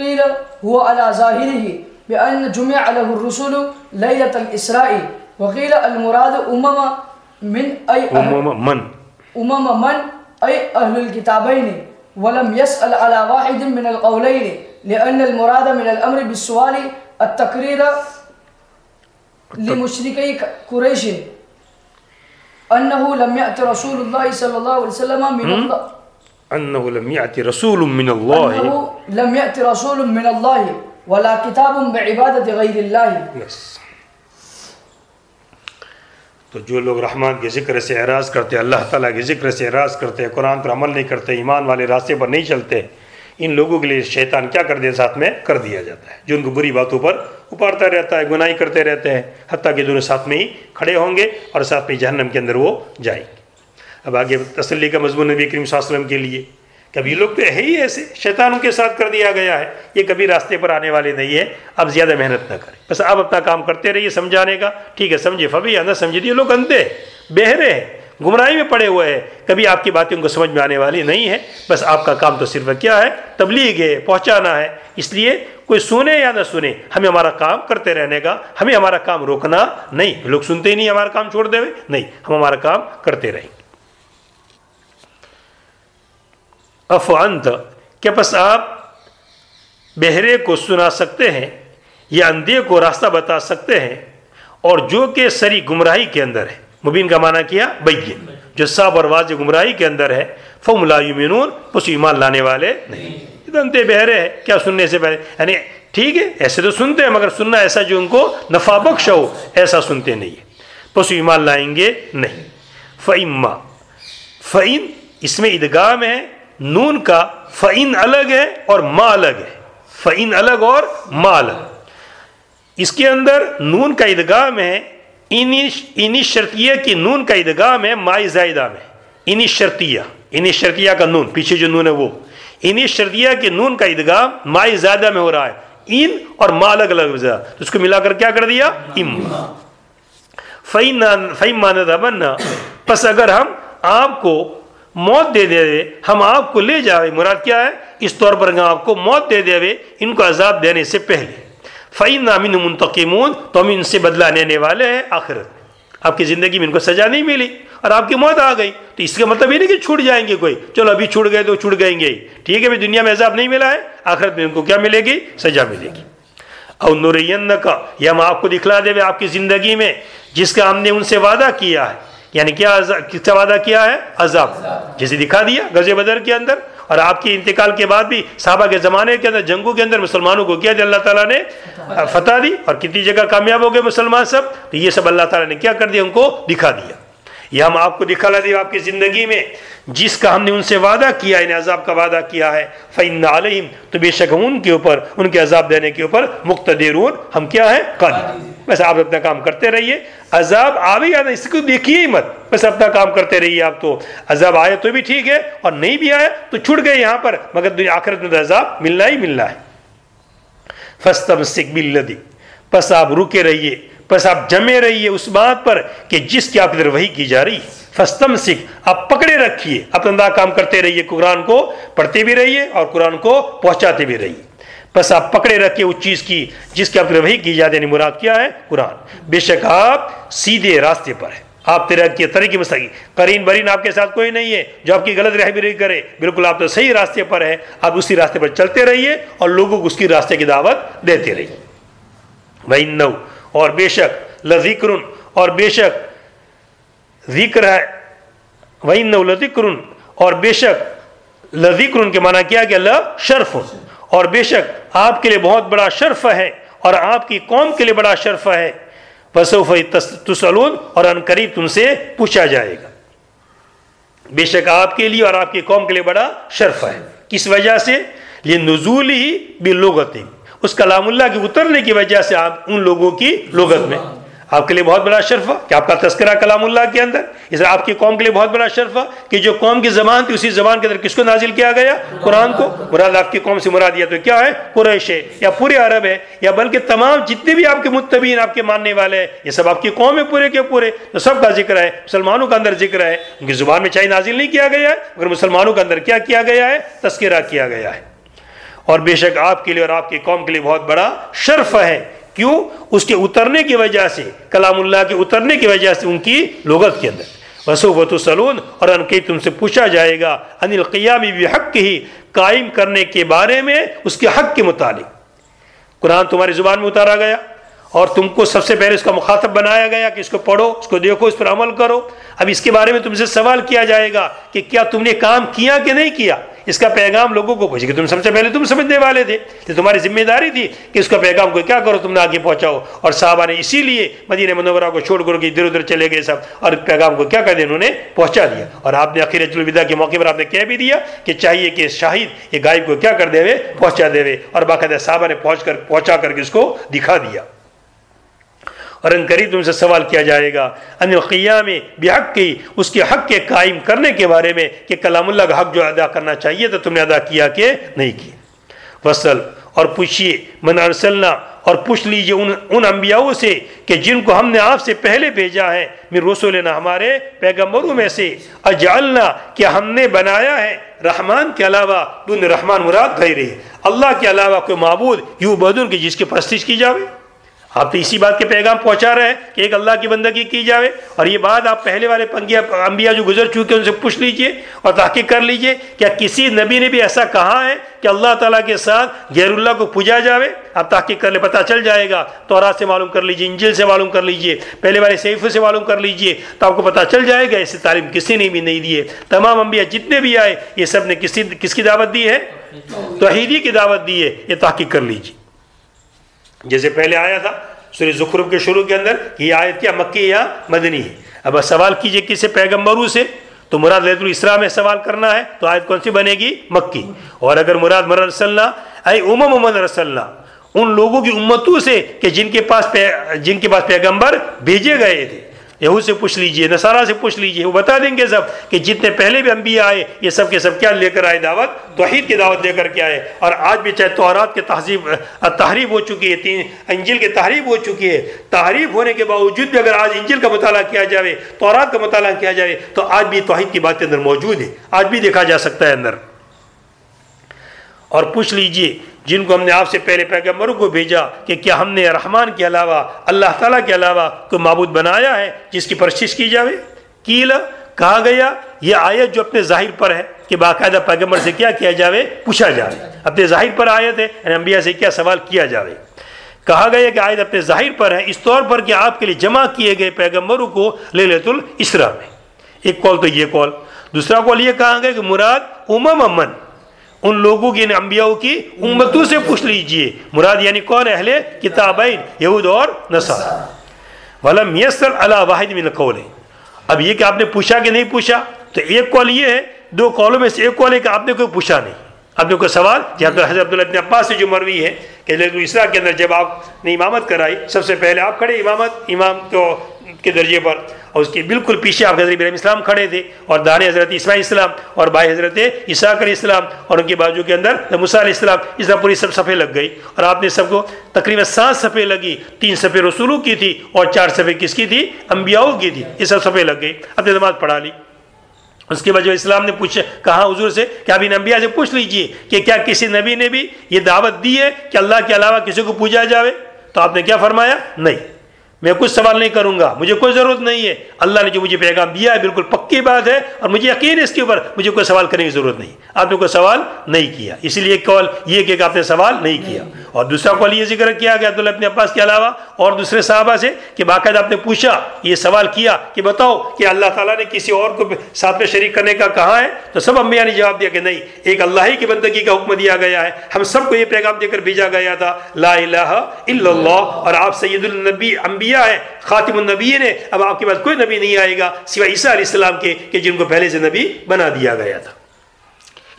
قيل هو على ظاهره بأن جمع له الرسل ليلة الإسراء وقيل المراد أمم من أي أمم من أمم من أي أهل الكتابين ولم يسأل على واحد من القولين لأن المراد من الأمر بالسؤال التقرير لمشركي قريش أنه لم يأتي رسول الله صلى الله عليه وسلم من الله أنه لم يأتي رسول من الله أنه لم يأتي رسول من الله ولا كتاب بعبادة غير الله। तो जो लोग रहमान के ज़िक्र से एराज़ करते हैं, अल्लाह ताला के ज़िक्र से एराज़ करते हैं, कुरान पर अमल नहीं करते, ईमान वाले रास्ते पर नहीं चलते, इन लोगों के लिए शैतान क्या कर दे साथ में कर दिया जाता है, जो उनको बुरी बातों पर उपाड़ता रहता है, गुनाही करते रहते हैं, हत्ता कि दोनों साथ में ही खड़े होंगे और साथ में जहन्नम के अंदर वो जाएंगे। अब आगे तसल्ली का मजमून नबी करीम सल्लल्लाहु अलैहि वसल्लम के लिए, कभी लोग तो है ही ऐसे, शैतान के साथ कर दिया गया है, ये कभी रास्ते पर आने वाले नहीं है। अब ज़्यादा मेहनत ना करें, बस आप अपना काम करते रहिए समझाने का, ठीक है समझे फबी या ना समझे, ये लोग अंधे हैं, बेहरे हैं, गुमराही में पड़े हुए हैं, कभी आपकी बातें उनको समझ में आने वाली नहीं है। बस आपका काम तो सिर्फ क्या है? तबलीग है, पहुंचाना है। इसलिए कोई सुने या ना सुने, हमें हमारा काम करते रहने का, हमें हमारा काम रोकना नहीं। लोग सुनते ही नहीं, हमारा काम छोड़ देवे नहीं, हम हमारा काम करते रहेंगे। अफअंत, क्या बस आप बहरे को सुना सकते हैं या अंधे को रास्ता बता सकते हैं, और जो के सरी गुमराही के अंदर है। मुबीन का माना किया बैय्यिन, जो साफ और वाज़े गुमराही के अंदर है। फहुम ला युमिनून, उस ईमान लाने वाले नहीं। अंधे बहरे हैं, क्या सुनने से पहले, यानी ठीक है ऐसे तो सुनते हैं, मगर सुनना ऐसा जो उनको नफा बख्श हो, ऐसा सुनते नहीं है, उस ईमान लाएंगे नहीं। फ़इम्मा, फ़इन इसमें इदगाम है, नून का फ़इन अलग है और मा अलग है, फ़इन अलग और मा अलग। इसके अंदर नून का इदगाम है इन्हीं इन्हीं शर्तिया की, नून का इदगाम है माई ज़ायदा में, इन्हीं शर्तिया, इन्हीं शर्तिया का नून, पीछे जो नून है वो, इन्हीं शर्तिया के नून का इदगाम माई ज़ायदा में हो रहा है, इन और मा अलग अलग ज़्यादा, तो उसको मिलाकर क्या कर दिया, इम्मा। फ़इन फ़इम्मा नज़बन्ना, बस अगर हम आपको मौत दे दे, हम आपको ले जावे, मुराद क्या है इस तौर पर हम आपको मौत दे देवे इनको अजाब देने से पहले, फ़इन्ना मिन्हुम मुंतक़िमून, तो हम इनसे बदला लेने वाले हैं आखिरत। आपकी ज़िंदगी में इनको सज़ा नहीं मिली और आपकी मौत आ गई, तो इसका मतलब ये नहीं कि छूट जाएंगे कोई, चलो अभी छूट गए तो छूट गएंगे, ठीक है भाई, दुनिया में अजाब नहीं मिला है, आखिरत में इनको क्या मिलेगी, सज़ा मिलेगी। और नुरय्यन का, यह हम आपको दिखला देवे आपकी ज़िंदगी में जिसका हमने उनसे वादा किया है, यानी क्या किसका वादा किया है, अजाब, जैसे दिखा दिया गज़वे बदर के अंदर, और आपके इंतकाल के बाद भी साहबा के ज़माने के अंदर जंगों के अंदर मुसलमानों को क्या अल्लाह ताला ने फतह दी और कितनी जगह कामयाब हो गए मुसलमान सब, तो ये सब अल्लाह ताला ने क्या कर दिया, उनको दिखा दिया। यह हम आपको दिखा दिए आपकी ज़िंदगी में जिसका हमने उनसे वादा किया है, अजाब का वादा किया है, फ़इन्ना अलैहिम, तो बेशक उनके ऊपर, उनके अजाब देने के ऊपर मुक़्तदिरून, हम क्या है, कादिर। बस आप अपना काम करते रहिए, अजाब आवे या नहीं इसको देखिए ही मत, बस अपना काम करते रहिए आप, तो अजाब आए तो भी ठीक है और नहीं भी आए तो छूट गए यहाँ पर, मगर आखिरत में अजाब मिलना ही मिलना है। फस्तमसिक बिल्लदी, बस आप रुके रहिए, बस आप जमे रहिए उस बात पर कि जिसकी आपकी तरफ वही की जा रही है। फस्तमसिक, आप पकड़े रखिए, अपना काम करते रहिए, कुरान को पढ़ते भी रहिए और कुरान को पहुँचाते भी रहिए, बस आप पकड़े रखिए उस चीज़ की जिसकी आप रवही की जाती है, मुराद क्या है, कुरान। बेशक आप सीधे रास्ते पर है, आप तरक्की तरीके मुस्तकी, करीन बरीन आपके साथ कोई नहीं है जो आपकी गलत रहबरी करे, बिल्कुल आप तो सही रास्ते पर है, आप उसी रास्ते पर चलते रहिए और लोगों को उसकी रास्ते की दावत देते रहिए। भाई नौ, और बेशक लज़िक्रुन, और बेशक जिक्र है, वही नौ लज़िक्रुन, और बेशक लज़िक्रुन के माना क्या, क्या अल्लाह शर्फ, और बेशक आपके लिए बहुत बड़ा शर्फ है और आपकी कौम के लिए बड़ा शर्फ है। फसौफ़ तुसअलून, और अनकरीब तुमसे पूछा जाएगा। बेशक आपके लिए और आपकी कौम के लिए बड़ा शर्फ है, किस वजह से, ये नुज़ूल ही बिलुग़त, उस कलामुल्लाह के उतरने की वजह से आप उन लोगों की लुग़त में, आपके लिए बहुत बड़ा शर्फ कि आपका तस्करा कलामुल्लाह के अंदर, इसलिए आपकी कौम के लिए बहुत बड़ा शर्फ कि जो कौम की ज़बान थी उसी ज़बान के अंदर किसको नाजिल किया गया, कुरान को। मुराद आपकी कौम से मुराद या तो क्या है, कुरैश है या पूरे अरब है या बल्कि तमाम जितने भी आपके मुत्तबीन, आपके मानने वाले हैं, ये सब आपकी कौम है, पूरे के पूरे, तो सब का जिक्र है, मुसलमानों के अंदर जिक्र है, उनकी ज़ुबान में चाहे नाजिल नहीं किया गया है मगर मुसलमानों के अंदर क्या किया गया है, तस्करा किया गया है। और बेशक आपके लिए और आपकी कौम के लिए बहुत बड़ा शर्फ है, क्यों, उसके उतरने की वजह से, कलामुल्लाह के उतरने की वजह से उनकी लुग़त के अंदर। वसौफ़ तुसअलून, और अनकरीब तुमसे पूछा जाएगा, अनिल क़ियाम बिहक़्क़िही, कायम करने के बारे में, उसके हक़ के मुताबिक। कुरान तुम्हारी ज़ुबान में उतारा गया और तुमको सबसे पहले उसका मुखातब बनाया गया कि इसको पढ़ो, इसको देखो, इस पर अमल करो। अब इसके बारे में तुमसे सवाल किया जाएगा कि क्या तुमने काम किया कि नहीं किया, इसका पैगाम लोगों को पहुंचे, कि तुम सबसे पहले तुम समझने वाले थे, तो तुम्हारी जिम्मेदारी थी कि इसका पैगाम को क्या करो, तुमने आगे पहुंचाओ। और साहबा ने इसीलिए मदीना मनव्वरा को छोड़ करके इधर उधर चले गए सब, और पैगाम को क्या कर दिया, उन्होंने पहुंचा दिया। और आपने आखिरतुल विदा के मौके पर आपने कह भी दिया कि चाहिए कि शाहिद ये गायब को क्या कर देवे, पहुँचा देवे, और बाकायदा साहबा ने पहुँच कर पहुँचा करके इसको दिखा दिया। और अनकरीब तुमसे सवाल किया जाएगा, अनिल क़ियाम बिहक़्क़ी, उसके हक़ के कायम करने के बारे में, कि कलामुल्लाह का हक़ जो अदा करना चाहिए तो तुमने अदा किया कि नहीं किया। वसल, और पूछिए, मन अरसलना, और पूछ लीजिए उन उन अम्बियाओं से कि जिनको हमने आपसे पहले भेजा है, मिन रसूलिना, हमारे पैगम्बरों में से, अजअलना, क्या हमने बनाया है, रहमान के अलावा, दुन रहमान मुराद गैर, अल्लाह के अलावा कोई माबूद, युबदून, कि जिसकी परस्तिश की जावे। आप तो इसी बात के पैगाम पहुंचा रहे हैं कि एक अल्लाह की बंदगी की जावे, और ये बात आप पहले वाले पंगिया अंबिया जो गुजर चुके उनसे पूछ लीजिए और तहकीक कर लीजिए, क्या किसी नबी ने भी ऐसा कहा है कि अल्लाह ताला के साथ गैरुल्लाह को पूजा जावे। आप तहकीक कर ले, पता चल जाएगा, तौरात से मालूम कर लीजिए, इंजिल से मालूम कर लीजिए, पहले वाले सहीफों से मालूम कर लीजिए, तो आपको पता चल जाएगा ऐसी तालीम किसी ने भी नहीं दी है। तमाम अंबिया जितने भी आए, ये सब ने किसी किसकी दावत दी है, तौहीदी की दावत दी है, ये तहकीक कर लीजिए। जैसे पहले आया था सूरह ज़ुखरुफ़ के शुरू के अंदर, ये आयत क्या मक्की या मदनी है, अब सवाल कीजिए किसे? पैगम्बरों से। तो मुराद लैलतुल इस्रा में सवाल करना है तो आयत कौन सी बनेगी? मक्की। और अगर मुराद मर रसलना अय उम मोहम्मद रसलना, उन लोगों की उम्मतों से कि जिनके पास जिनके पास पैगम्बर भेजे गए थे। यहूद से पूछ लीजिए, नसारा से पूछ लीजिए, वो बता देंगे सब कि जितने पहले भी अंबिया आए ये सब के सब क्या लेकर आए? दावत, तौहीद की दावत लेकर के आए। और आज भी चाहे तौरात के तहजीब तहरीफ हो चुकी है, तीन इंजिल के तहरीफ हो चुकी है, तहरीफ होने के बावजूद भी अगर आज इंजिल का मुताला किया जाए, तौरात का मुताला किया जाए तो आज भी तौहीद की बातें अंदर मौजूद है, आज भी देखा जा सकता है अंदर। और पूछ लीजिए जिनको हमने आपसे पहले पैगम्बरों को भेजा कि क्या हमने रहमान के अलावा, अल्लाह ताला के अलावा कोई माबूद बनाया है जिसकी परस्तिश की जावे? कीला, कहा गया। यह आयत जो अपने जाहिर पर है कि बाकायदा पैगम्बर से क्या किया जावे? पूछा जावे। अपने जाहिर पर आयत है, अंबिया से क्या सवाल किया जावे? कहा गया कि आयत अपने जाहिर पर है इस तौर पर कि आपके लिए जमा किए गए पैगम्बरों को लैलतुल इस्रा में। एक कॉल तो ये कॉल, दूसरा कॉल ये कहा गया कि मुराद उमम अमन, उन लोगों की, इन अंबियाओं की उम्मतों से पूछ लीजिए। मुराद यानी कौन? अहले किताबैन, यहूद और नसारा। वलम यस्अल अला वाहिद मिन कौल। अब ये कि आपने पूछा कि नहीं पूछा, तो एक कॉल ये है, दो कॉलों में से एक कॉल है कि आपने कोई पूछा नहीं, आपने कोई सवाल। जब हज़रत अब्दुल्लाह इब्न अब्बास से जो मरवी है कि लैलतुल इस्रा के अंदर जब आपने इमामत कराई, सबसे पहले आप खड़े इमामत इमाम तो के दर्जे पर, और उसके बिल्कुल पीछे आप हज़रत इब्राहिम इस्लाम खड़े थे, और दाने हज़रत इस्माईल इस्लाम, और बाएं हज़रत इसहाक़ अलैहिस्सलाम, और उनके बाजू के अंदर मूसा अलैहिस्सलाम। इस तरह पूरी सब सफ़े लग गई और आपने सबको तकरीबन सात सफ़े लगी, तीन सफ़े रसूलों की थी और चार सफ़े किसकी थी? अंबियाओं की थी। ये सब सफ़े लग गई, अपने नमाज़ पढ़ा ली। उसके बाद जो इस्लाम ने पूछा, कहा हुजूर से कि आप इन अंबिया से पूछ लीजिए कि क्या किसी नबी ने भी ये दावत दी है कि अल्लाह के अलावा किसी को पूजा जावे? तो आपने क्या फरमाया? नहीं, मैं कुछ सवाल नहीं करूंगा, मुझे कोई ज़रूरत नहीं है, अल्लाह ने जो मुझे पैगाम दिया है बिल्कुल पक्की बात है और मुझे यकीन है इसके ऊपर, मुझे कोई सवाल करने की ज़रूरत नहीं। आपने कोई सवाल नहीं किया, इसीलिए कॉल ये कि आपने सवाल नहीं किया। और दूसरा कॉल ये जिक्र किया गया अब्दुल्लाह इब्न अब्बास के अलावा और दूसरे साहबा से कि बाकायदा आपने पूछा, ये सवाल किया कि बताओ कि अल्लाह ताला ने किसी और को साथ में शरीक करने का कहा है? तो सब अंबिया ने जवाब दिया कि नहीं, एक अल्लाह ही की बंदगी का हुक्म दिया गया है, हम सबको ये पैगाम देकर भेजा गया था, ला इलाहा इल्लल्लाह, और आप सैयदुल नबी अंबिया है, खातिमुन नबीयीन है, अब आपके बाद कोई नबी नहीं आएगा सिवाय ईसा अलैहिस्सलाम के, के जिनको पहले से नबी बना दिया गया था।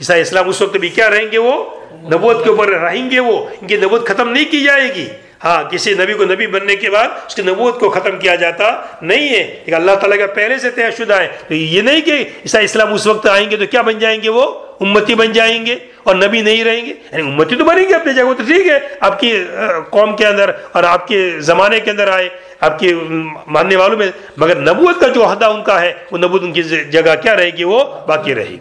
ईसा अलैहिस्सलाम उस वक्त भी क्या रहेंगे? वो नबूवत के ऊपर रहेंगे, वो इनकी नबूवत खत्म नहीं की जाएगी। हाँ, किसी नबी को नबी बनने के बाद उसकी नबूवत को ख़त्म किया जाता नहीं है, लेकिन अल्लाह ताला का पहले से तयशुदा है। तो ये नहीं कि ईसा इस्लाम उस वक्त आएंगे तो क्या बन जाएंगे? वो उम्मती बन जाएंगे और नबी नहीं रहेंगे। यानी उम्मती तो बनेंगे अपने जगह, तो ठीक है, आपकी कौम के अंदर और आपके ज़माने के अंदर आए, आपके मानने वालों में, मगर नबूवत का जो अहदा उनका है वो नबूवत उनकी जगह क्या रहेगी? वो बाकी रहेगी।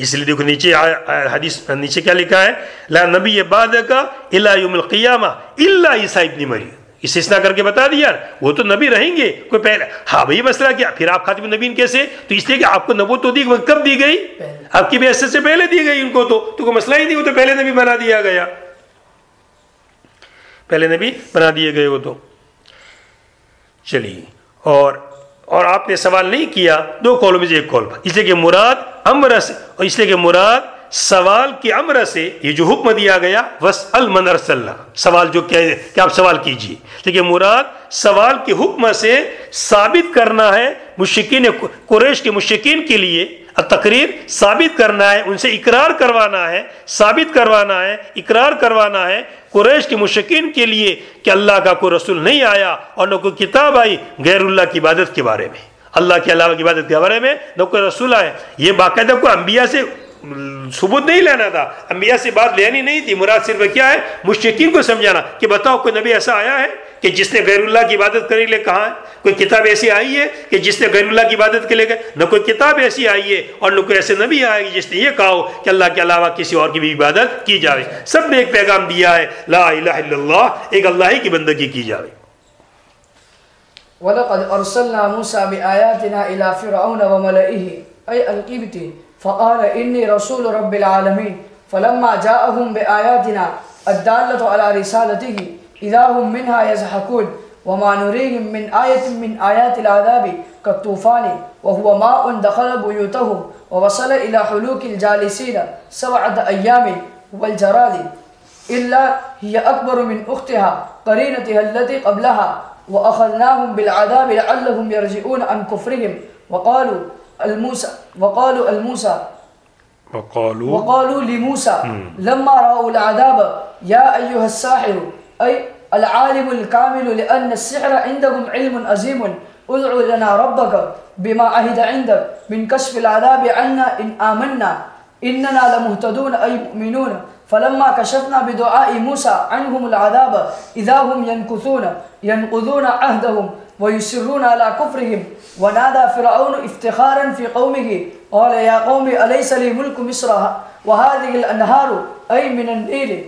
इसलिए देखो नीचे आ, आ, हदीस नीचे क्या लिखा है, ला नबी बाद का इला यौमिल क़ियामा इल्ला ईसा इब्न मरियम। इसे इस्ना करके बता दिया, वो तो नबी रहेंगे, कोई पहले। हाँ भाई, मसला क्या? फिर आप खातिम नबीन कैसे? तो इसलिए कि आपको नबूवत तो दी, कब दी गई? आपकी बेअसत से पहले दी गई उनको, तो, तो कोई मसला ही नहीं, वो तो पहले नबी बना दिया गया, पहले नबी बना दिए गए वो तो। चलिए, और और आपने सवाल नहीं किया, दो कॉलों में से एक कॉल पर, इसलिए कि मुराद अमर से, और इसलिए कि मुराद सवाल के अमर से, ये जो हुक्म दिया गया वस्अल मन अरसलना, सवाल जो क्या क्या आप सवाल कीजिए, लेकिन मुराद सवाल के हुक्म से साबित करना है मुश्किन कुरैश के मुश्किन के लिए तकरीर साबित करना है, उनसे इकरार करवाना है, साबित करवाना है, इकरार करवाना है कुरैश के मुश्किन के लिए कि अल्लाह का कोई रसूल नहीं आया और न कोई किताब आई गैरुल्लाह की इबादत के बारे में, अल्लाह के अलावा की इबादत के बारे में न कोई रसूल आए। ये बाकायदा कोई अंबिया से सबूत नहीं लाना था, अंबिया से बात लेनी नहीं थी, मुराद सिर्फ क्या है? मुश्किन को समझाना कि बताओ कोई नबी ऐसा आया है कि जिसने गैरुल्लाह की इबादत करने के लिए कहा है? कोई किताब ऐसी आई है कि जिसने गैरुल्लाह की इबादत के लिए कहा? न कोई किताब ऐसी आई है और न कोई ऐसे नबी आएगी जिसने ये कहा हो कि अल्लाह के अलावा किसी और की भी इबादत की जाए। सब ने एक पैगाम दिया है, ला इलाहा इल्लल्लाह, एक अल्लाह ही की बंदगी की जाए। वलक़द अरसलना मूसा बिआयातिना इला फ़िरऔन व मलइहि अय अलक़िबति फ़क़ाल इन्नी रसूल रब्बिल आलमीन फ़लम्मा जाअहुम बिआयातिना अद्दालतु अला रिसालतिही इदा हुम मिन्हा यज़हकून वमा नुरीहिम मिन आयतिन मिन आयातिल अज़ाबि कत्तूफ़ानि वहुवा माउन दख़ल बुयूतहुम ववसल इला हुलूकिल जालिसीन सबअत अय्यामिन वल जरादि इल्ला हिय अकबर मिन उख्तिहा करीनतिहा लती क़ब्लहा وأخذناهم بالعذاب لعلهم يرجعون عن كفرهم وقالوا الموسى وقالوا الموسى وقالوا وقالوا لموسى لما رأوا العذاب يا أيها الساحر أي العالم الكامل لأن السحر عندهم علم عظيم ادع لنا ربك بما عهد عندك من كشف العذاب عنا إن آمنا إننا لمهتدون أي مؤمنون فلما كشفنا بدعاء موسى عنهم العذاب إذا هم ينكثون ينقضون عهدهم ويسرون على كفرهم ونادى فرعون افتخارا في قومه قال يا قوم أليس لي ملك مصر وهذه الأنهار أي من النيل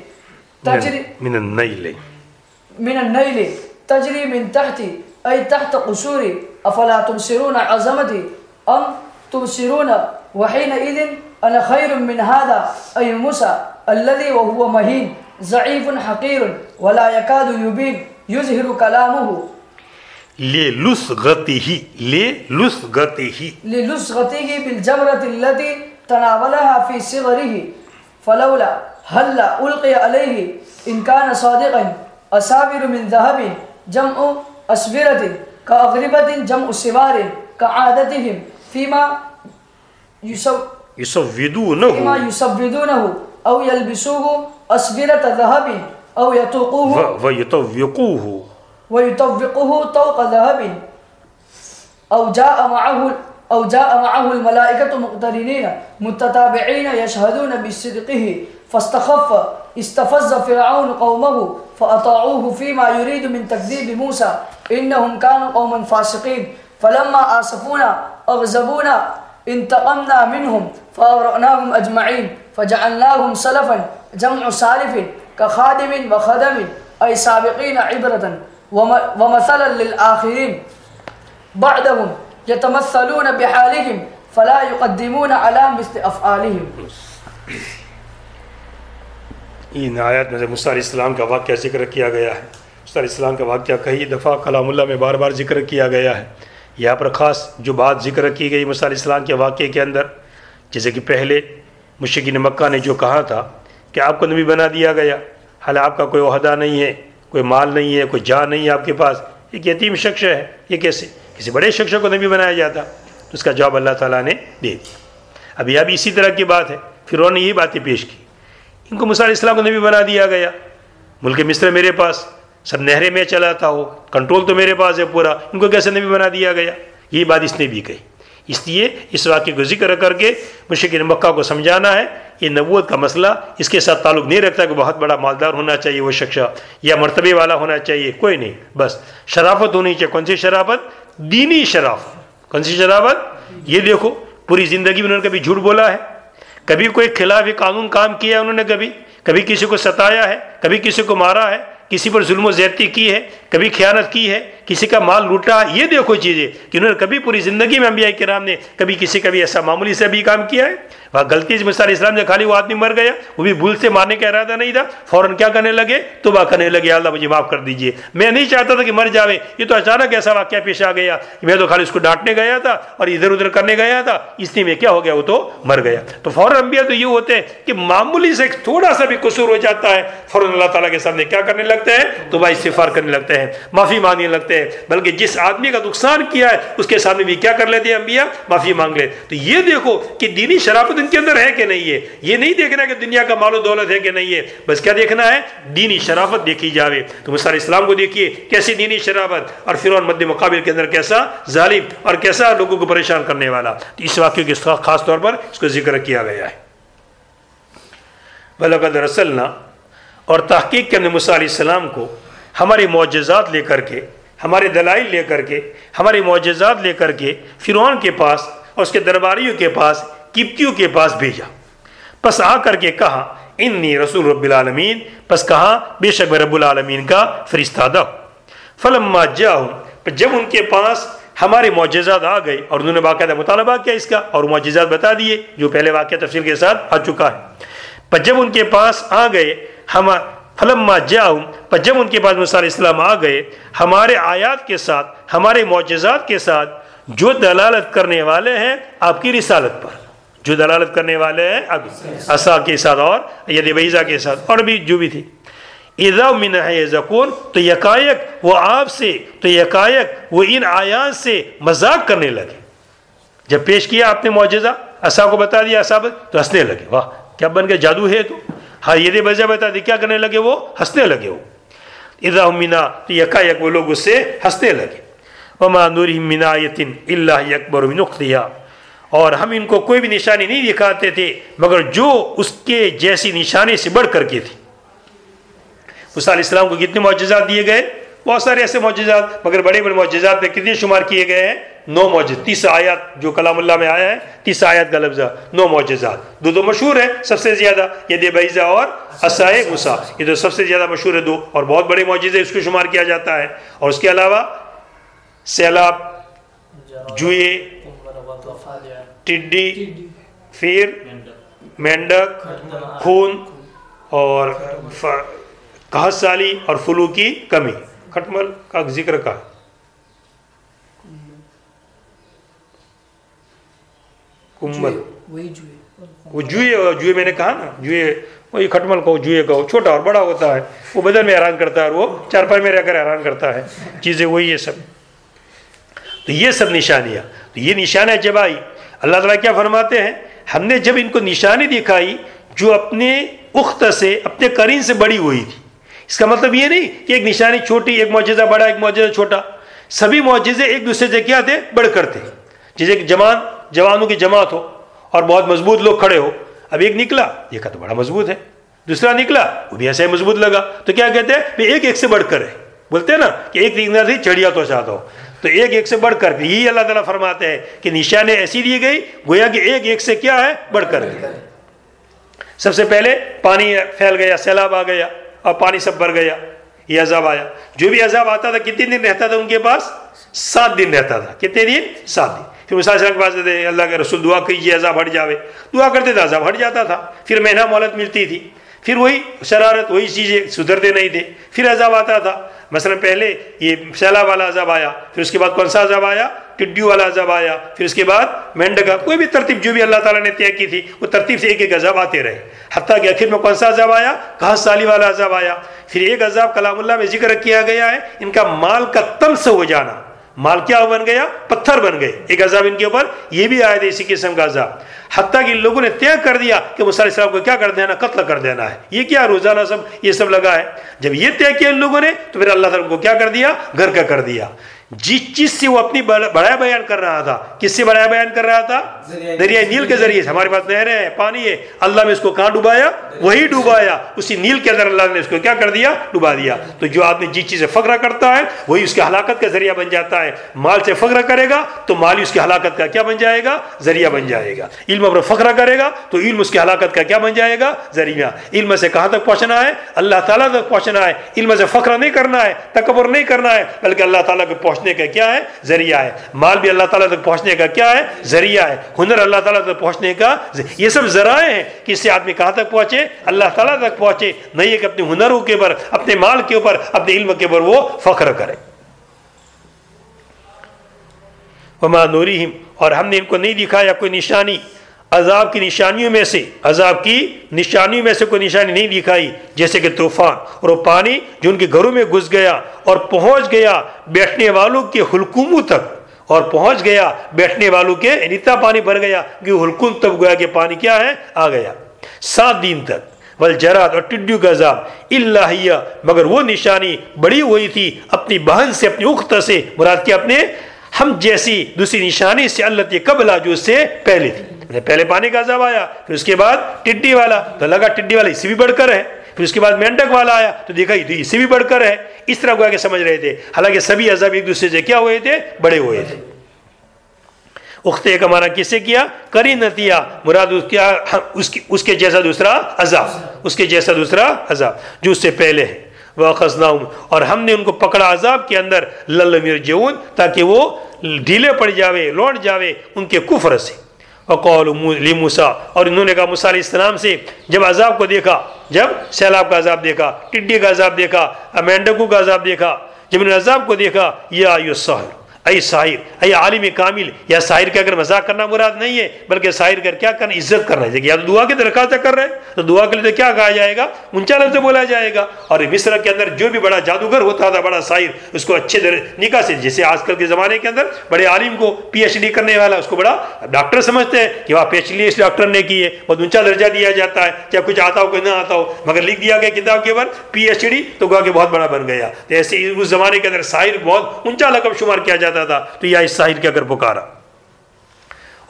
تجري من النيل من النيل تجري من تحتي أي تحت قصوري أفلا تبصرون عظمتي أم تبصرون وحينئذ أنا خير من هذا أي موسى الذي وهو مهين ضعيف حقير ولا يكاد يبين يظهر كلامه للصغته للصغته للصغته بالجمرة التي تناولها في صغره فلولا هلا ألقي عليه إن كان صادقا أساور من ذهب جمع أسبرة كأغربة جمع سوار كعادتهم فيما يسودونه فيما يسودونه أو يلبسوه أسبرة ذهب أو يطوقوه ويطوقوه ويطوقه طوق ذهب أو جاء معه أو جاء معه الملائكة مقترنين متتابعين يشهدون بصدقه فاستخف استفز فرعون قومه فأطاعوه فيما يريد من تكذيب موسى إنهم كانوا قوما فاسقين فلما آسفونا أغزبونا انتقمنا منهم فأغرقناهم أجمعين فجعلناهم سلفا جمع سالف كخادم وخدم أي سابقين عبرة ومثلا للآخرين بعدهم يتمثلون بحالهم فلا يقدمون على مثل أفعالهم इन आयत में मूसा अलैहिस्सलाम का वाक्या जिक्र किया गया है। मूसा अलैहिस्सलाम का वाक्या कई दफ़ा कलामुल्लाह में बार बार जिक्र किया गया है। यहाँ पर ख़ास जो बात जिक्र की गई मूसा अलैहिस्सलाम के वाक्य के अंदर, जैसे कि पहले मुश्रिकीन मक्का ने जो कहा था कि आपको नबी बना दिया गया, हाल आपका कोई ओहदा नहीं है, कोई माल नहीं है, कोई जान नहीं है आपके पास, एक यतीम शख्स है, ये कैसे किसी बड़े शख्स को नबी बनाया जाता? तो उसका जवाब अल्लाह ताला ने दे दिया। अब यह भी इसी तरह की बात है, फिरौन ने यही बातें पेश की, इनको मूसा अलैहिस्सलाम को नबी बना दिया गया, मुल्क मिस्र मेरे पास, सब नहरें में चलाता हो, कंट्रोल तो मेरे पास है पूरा, इनको कैसे नबी बना दिया गया? ये बात इसने भी कही। इसलिए इस वाक्य को जिक्र करके मुश्किन मक्का को समझाना है ये नबूवत का मसला इसके साथ ताल्लुक़ नहीं रखता कि बहुत बड़ा मालदार होना चाहिए वो शख्स या मर्तबे वाला होना चाहिए, कोई नहीं, बस शराफत होनी चाहिए। कौन सी शराफत? दीनी शराफत। कौन सी शराफत? ये देखो पूरी ज़िंदगी में उन्होंने कभी झूठ बोला है, कभी कोई खिलाफ ये कानून काम किया है उन्होंने, कभी कभी किसी को सताया है, कभी किसी को मारा है, किसी पर जुल्म ज़्यादती की है, कभी ख़यानत की है, किसी का माल लूटा है। ये देखो चीज़ें कि उन्होंने कभी पूरी ज़िंदगी में अंबिया किराम ने कभी किसी का भी ऐसा मामूली से भी काम किया है। वह गलती से मूसा अलैहिस्सलाम ने खाली वो आदमी मर गया, वो भी भूल से, मारने का इरादा नहीं था, फ़ौरन क्या करने लगे? तौबा करने लगे, अल्लाह मुझे माफ़ कर दीजिए, मैं नहीं चाहता था कि मर जावे, ये तो अचानक ऐसा वाक़या पेश आ गया, मैं तो खाली उसको डांटने गया था और इधर उधर करने गया था, इसलिए मैं क्या हो गया, वो तो मर गया। तो फ़ौरन अंबिया तो ये होते हैं कि मामूली से थोड़ा सा भी कसूर हो जाता है, फ़ौरन अल्लाह ताला के सामने क्या करने लगते हैं? तौबा इस्तिगफार करने लगते हैं, माफ़ी मांगने लगते हैं, बल्कि जिस आदमी का नुकसान किया है उसके सामने भी क्या कर लेते हैं? अंबिया माफ़ी मांग ले। तो ये देखो कि दीनी शराफत इनके अंदर है कि नहीं है, ये नहीं देखना कि दुनिया का मालो दौलत है कि नहीं है, बस क्या देखना है? दीनी शराफत देखी जावे। तो मूसा अलैहिस्सलाम को देखिए कैसी दीनी शराफत, और फिरौन मद्दे मुकाबिल के अंदर कैसा जालिम और कैसा लोगों को परेशान करने वाला। तो इस वाक्य के खास तौर पर इसको जिक्र किया गया है। वलक़द रसलना और तहक़ीक़ के हमने मूसा अलैहिस्सलाम को हमारे मुआजिज़ात लेकर के, हमारे दलाइल लेकर के, हमारे मुआजिज़ात लेकर के फिरौन के पास और उसके दरबारियों के पास, किप्तियों के पास भेजा। बस आ करके कहा इन्नी रसूल रब्बिल आलमीन, बस कहा बेशक मैं रब्बुल आलमीन का फरिश्तादा हूँ। फलम्मा जाहुम, जब उनके पास हमारे मुआजिज़ात आ गए और उन्होंने बाकायदा मुतालबा किया इसका और मुआजिज़ात बता दिए, जो पहले वाक़या तफसील के साथ आ चुका है, पर जब उनके पास आ गए हम फलम्मा जाहुम, पर जब उनके पास मूसा अलैहिस्सलाम आ गए हमारे आयात के साथ, हमारे मुआजिज़ात के साथ जो दलालत करने वाले हैं आपकी रिसालत पर, जो दलालत करने वाले हैं अब असा के साथ और यदि वैज़ा के साथ और भी जो भी थी, इज़ा मिन हज़कून, तो यकायक वो आपसे, तो यकायक वो इन आयात से मजाक करने लगे। जब पेश किया आपने मुअजिज़ा, असा को बता दिया, असा तो हंसने लगे, वाह क्या बन गया जादू है। तो हाँ ये वजह बता दी, क्या करने लगे वो हंसने लगे। वो इज़ा हुम मिन्हा, तो यकायक वो लोग उससे हंसने लगे। वमा नूरिहिम मिन आयतिन इल्ला हिय अकबरु मिन उख्तिहा, और हम इनको कोई भी निशानी नहीं दिखाते थे मगर जो उसके जैसी निशानी से बढ़ करके थी। मूसा अलैहिस्सलाम को कितने मुअजिज़ात दिए गए, बहुत सारे ऐसे मुअजिज़ात, मगर बड़े बड़े मुअजिज़ात पे कितने शुमार किए गए हैं, नौ मुअजिज़ात। तीस आयत जो कलामुल्लाह में आया है, तीस आयत का लफ्ज़ नौ मुअजिज़ात, दो दो मशहूर है सबसे ज़्यादा, यदे बैज़ा और असाए मूसा, ये तो सबसे ज़्यादा मशहूर है दो, और बहुत बड़े मुअजिज़े इसको शुमार किया जाता है। और उसके अलावा सैलाब, जुए, टिड्डी, फिर मेंढक, खून और कहत साली और फुलू की कमी। खटमल का जिक्र का कुम्बल वो जुए, जुए मैंने कहा ना, जुए वही खटमल को जुए कहो, छोटा और बड़ा होता है, वो बदन में हैरान करता है, वो चारपाई में रहकर हैरान करता है, चीज़ें वही है सब। तो ये सब निशानियाँ, तो ये निशाना जब आई, अल्लाह ताला क्या फरमाते हैं, हमने जब इनको निशानी दिखाई जो अपने उख्त से, अपने करीन से बड़ी हुई थी। इसका मतलब ये नहीं कि एक निशानी छोटी, एक मुअजिज़ा बड़ा, एक मुअजिज़ा छोटा, सभी मुअजिज़े एक दूसरे से क्या थे बढ़ करते। जैसे एक जवान, जवानों की जमात हो और बहुत मजबूत लोग खड़े हो, अब एक निकला देखा तो बड़ा मजबूत है, दूसरा निकला वो भी ऐसा ही मजबूत लगा, तो क्या कहते हैं वे एक एक से बढ़ कर है। बोलते हैं ना कि एक निकला थी चढ़िया तो चाहता हो, तो एक एक से बढ़ कर। यही अल्लाह ताला फरमाते हैं कि निशाने ऐसी दी गई गोया कि एक एक से क्या है बढ़ कर। सबसे पहले पानी फैल गया, सैलाब आ गया और पानी सब भर गया, ये अजाब आया। जो भी अजाब आता था कितने दिन रहता था उनके पास, सात दिन रहता था। कितने दिन? सात दिन। फिर मूसा के पास थे, अल्लाह के रसूल दुआ कीजिए अजाब हट जावे, दुआ करते थे अजाब हट जाता था, फिर महीना मोहलत मिलती थी, फिर वही शरारत, वही चीज़ें, सुधरते नहीं थे, फिर अजाब आता था। मसलन पहले ये सैलाब वाला अजाब आया, फिर उसके बाद कौन सा अजाब आया, टिड्डी वाला अजाब आया, फिर उसके बाद मेंढक का, कोई भी तरतीब जो भी अल्लाह ताला ने तय की थी वो तरतीब से एक एक अजाब आते रहे, हत्ता कि आखिर में कौन सा अजाब आया, कहत साली वाला अजाब आया। फिर एक अजाब कलामुल्लाह में जिक्र किया गया है, इनका माल का तम्स हो जाना, माल क्या बन गया, पत्थर बन गए, एक अजाब इनके ऊपर ये भी आया था इसी किस्म का अजाब। हत्ता कि इन लोगों ने तय कर दिया कि मूसा अलैहिस्सलाम को क्या कर देना, कत्ल कर देना है। ये क्या रोज़ाना सब ये सब लगा है, जब ये तय किया इन लोगों ने तो फिर अल्लाह ताला को क्या कर दिया, घर का कर दिया। जिस चीज़ से वो अपनी बढ़ाया बयान कर रहा था, किससे बढ़ाया बयान कर रहा था, दरिया नील के जरिए, हमारे पास नहरें हैं, पानी है, अल्लाह ने इसको कहाँ डुबाया, वही डुबाया, उसी नील के अंदर अल्लाह ने इसको क्या कर दिया, डुबा दिया। तो जो आदमी जिस चीज़ से फख्र करता है वही उसके हलाकत का जरिया बन जाता है। माल से फख्र करेगा तो माल उसकी हलाकत का क्या बन जाएगा, जरिया बन जाएगा। इल्म पर फख्र करेगा तो इल्म उसकी हलाकत का क्या बन जाएगा, जरिया। इल्म से कहाँ तक पहुँचना है, अल्लाह ताला तक पहुँचना है। इल्म से फख्र नहीं करना है, तकबर नहीं करना है, बल्कि अल्लाह ताला के पहुँच पहुंचने का क्या है, जरिया है। माल भी अल्लाह ताला तक पहुंचने का क्या है, जरिया है। हुनर अल्लाह ताला तक पहुंचने का, ये सब जराए हैं कि इससे आदमी कहां तक पहुंचे, अल्लाह ताला तक पहुंचे, नहीं एक अपने हुनरों के ऊपर, अपने माल के ऊपर, अपने इल्म के ऊपर वो फख्र करे। वमा नूरिहिम, और हमने इनको नहीं दिखाया कोई निशानी, अजाब की निशानियों में से, अजाब की निशानियों में से कोई निशानी नहीं दिखाई, जैसे कि तूफान और वो पानी जो उनके घरों में घुस गया और पहुंच गया बैठने वालों के हुलकुमों तक, और पहुंच गया बैठने वालों के, इतना पानी भर गया कि हुलकुम तक गया कि पानी क्या है आ गया, सात दिन तक। वल जराद, और टिड्डियों का अजाब, इल्ला हिया, मगर वो निशानी बड़ी हुई थी अपनी बहन से, अपनी उख्त से, मुराद के अपने हम जैसी दूसरी निशानी से, अल्लती कबला जो उससे पहले थी। पहले पानी का अजाब आया, फिर उसके बाद टिड्डी वाला, तो लगा टिड्डी वाला इससे भी बढ़कर है, फिर उसके बाद मेंढक वाला आया तो देखा तो इससे भी बढ़कर है। इस तरह को समझ रहे थे, हालांकि सभी अजाब एक दूसरे से क्या हुए थे, बड़े हुए थे। उख्ते का माना किससे किया, करीन नतिया, मुराद उसका उसके उसके जैसा दूसरा अजाब, उसके जैसा दूसरा अजाब जो उससे पहले है। वह खजनाउम, और हमने उनको पकड़ा अजाब के अंदर, लल्लम यरजिऊन, ताकि वो ढीले पड़ जावे, लौट जावे उनके कुफर से। क़ौलु मूसा, और इन्होंने कहा मूसा अलैहिस्सलाम से, जब अजाब को देखा, जब सैलाब का अजाब देखा, टिड्डी का अजाब देखा, मेंढकों का अजाब देखा, जब इन्होंने अजाब को देखा, या अय्युस्साहिर, अई शायर, अई आलिम कामिल, या शायर का अगर मजाक करना मुराद नहीं है, बल्कि शायर का क्या करना, इज्जत करना है। या तो दुआ की दरखास्त कर रहे हैं तो दुआ के लिए क्या कहा जाएगा, ऊंचा लफ्ज बोला जाएगा। और मिस्र के अंदर जो भी बड़ा जादूगर होता था, बड़ा शायर, उसको अच्छे निकाह से, जैसे आजकल के ज़माने के अंदर बड़े आलिम को पी एच डी करने वाला, उसको बड़ा डॉक्टर समझते हैं कि वहाँ पी एच डी इस डॉक्टर ने की है, बहुत ऊँचा दर्जा दिया जाता है, चाहे कुछ आता हो कोई ना आता हो, मगर लिख दिया गया किताब के ऊपर पी एच डी तो गोवा के बहुत बड़ा बन गया। तो ऐसे उस ज़माने के अंदर शायर बहुत ऊँचा लकब शुमार किया जाता था। तो यह इस शायर के अगर पुकारा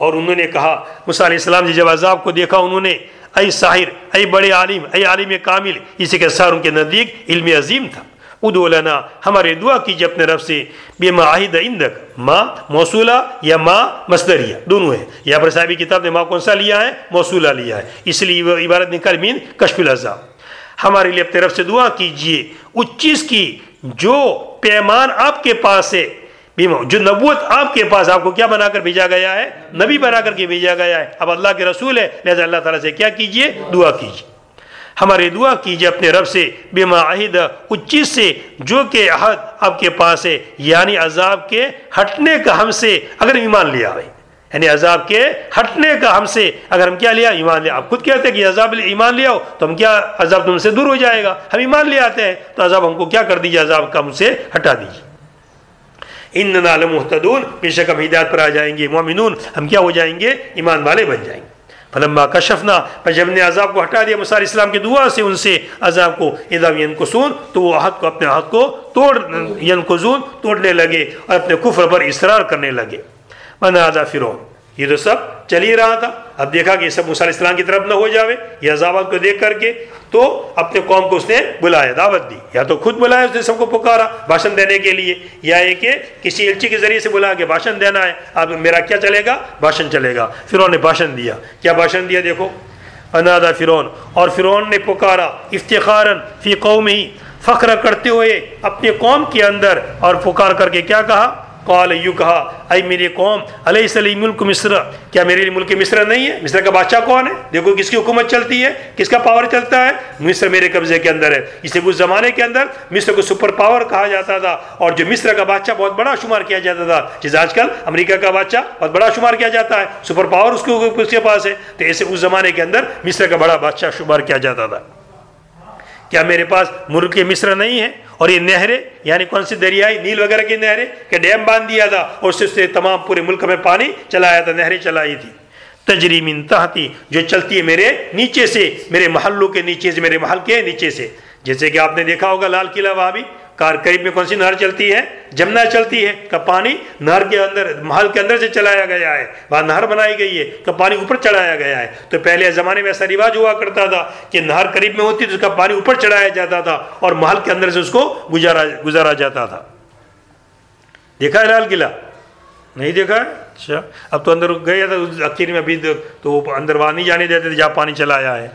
और उन्होंने कहा, मूसा अलैहिस्सलाम जी जब अजाब को देखा, उन्होंने ऐ शायर, ऐ बड़े आलिम, ऐ आलिम कामिल, इसी के साथ उनके नज़दीक इल्म अजीम था, उदो लना, हमारे दुआ कीजिए अपने रब से, बेमा आहिद इंदक, माँ मौसूला या माँ मसदरिया दोनों है। यहाँ पर साहिब किताब ने माँ कौन सा लिया है, मौसूला लिया है, इसलिए इबारत निकल मीन कश्फुल अजाब, हमारे लिए अपने रब से दुआ कीजिए उस चीज़ की जो पैमान आपके पास है, जो नबूवत आपके पास, आपको क्या बनाकर भेजा गया है, नबी बनाकर के भेजा गया है, अब अल्लाह के रसूल है, लिहाजा अल्लाह ताला से क्या कीजिए, दुआ कीजिए, हमारे दुआ कीजिए अपने रब से, बिमा अहिद, उस चीज़ से जो के अहद आपके पास है, यानी अजाब के हटने का हमसे अगर ईमान लिया है, यानी अजाब के हटने का हमसे अगर हम क्या लिया, ईमान लिया। आप खुद कहते हैं कि अजाब ईमान ले आओ तो हम क्या, अजाब तुमसे दूर हो जाएगा, हम ईमान ले आते हैं, तो अजाब हमको क्या कर दीजिए, अजाब का हमसे हटा दीजिए। इन्ना लमुहतदून, बेशक हम हिदायत पर आ जाएंगे, मोमिनून, हम क्या हो जाएंगे, ईमान वाले बन जाएंगे। फलम्मा कशफना, पर जब ने अजाब को हटा दिया मूसा अलैहिस्सलाम की दुआ से उनसे अजाब को, इदा यनकुसून, तो वो अहद को, अपने अहद को तोड़, यनकुसून तोड़ने लगे और अपने कुफ्र पर इसरार करने लगे। मनादा फिरौन, ये तो सब चल ही रहा था, अब देखा कि सब मूसा अलैहिस्सलाम की तरफ न हो जावे, यह अजाब को देख करके तो अपने कौम को उसने बुलाया, दावत दी, या तो खुद बुलाया उसने, सबको पुकारा भाषण देने के लिए, या एक किसी एलची के जरिए से बुला के भाषण देना है, अब मेरा क्या चलेगा, भाषण चलेगा। फिरौन ने भाषण दिया, क्या भाषण दिया, देखो, अनादा फिरौन, और फिरौन ने पुकारा, इफ्तिखारन फी कौमी, फख्र करते हुए अपने कौम के अंदर, और पुकार करके क्या कहा, कौल यू कहा, आई मेरे कौम, अलैसली मुल्क मिस्र, क्या मेरे लिए मुल्क मिस्र नहीं है, मिस्र का बादशाह कौन है, देखो किसकी हुकूमत चलती है, किसका पावर चलता है, मिस्र मेरे कब्जे के अंदर है। इसलिए उस ज़माने के अंदर मिस्र को सुपर पावर कहा जाता था, और जो मिस्र का बादशाह बहुत बड़ा शुमार किया जाता था, जिस आजकल अमेरिका का बादशाह बहुत बड़ा शुमार किया जाता है, सुपर पावर उसके उसके पास है। तो ऐसे उस ज़माने के अंदर मिस्र का बड़ा बादशाह शुमार किया जाता था, क्या मेरे पास मुल्क मिस्र नहीं है, और ये नहरें, यानी कौन सी दरियाई नील वगैरह की नहरें, के डैम बांध दिया था और उससे उससे तमाम पूरे मुल्क में पानी चलाया था, नहरें चलाई थी, तजरी मिन तहती, जो चलती है मेरे नीचे से, मेरे महलों के नीचे से, मेरे महल के नीचे से। जैसे कि आपने देखा होगा लाल किला, वहाँ भी कार करीब में कौन सी नहर चलती है, जमुना चलती है, का पानी नहर के अंदर, महल के अंदर से चलाया गया है, वहाँ नहर बनाई गई है, का पानी ऊपर चढ़ाया गया है। तो पहले ज़माने में ऐसा रिवाज हुआ करता था कि नहर करीब में होती तो उसका पानी ऊपर चढ़ाया जाता था और महल के अंदर से उसको गुजारा गुजारा जाता था। देखा है लाल किला, नहीं देखा है, अच्छा, अब तो अंदर गया था आखिर में, अभी तो अंदर वहाँ नहीं जाने देते थे जहाँ पानी चलाया है।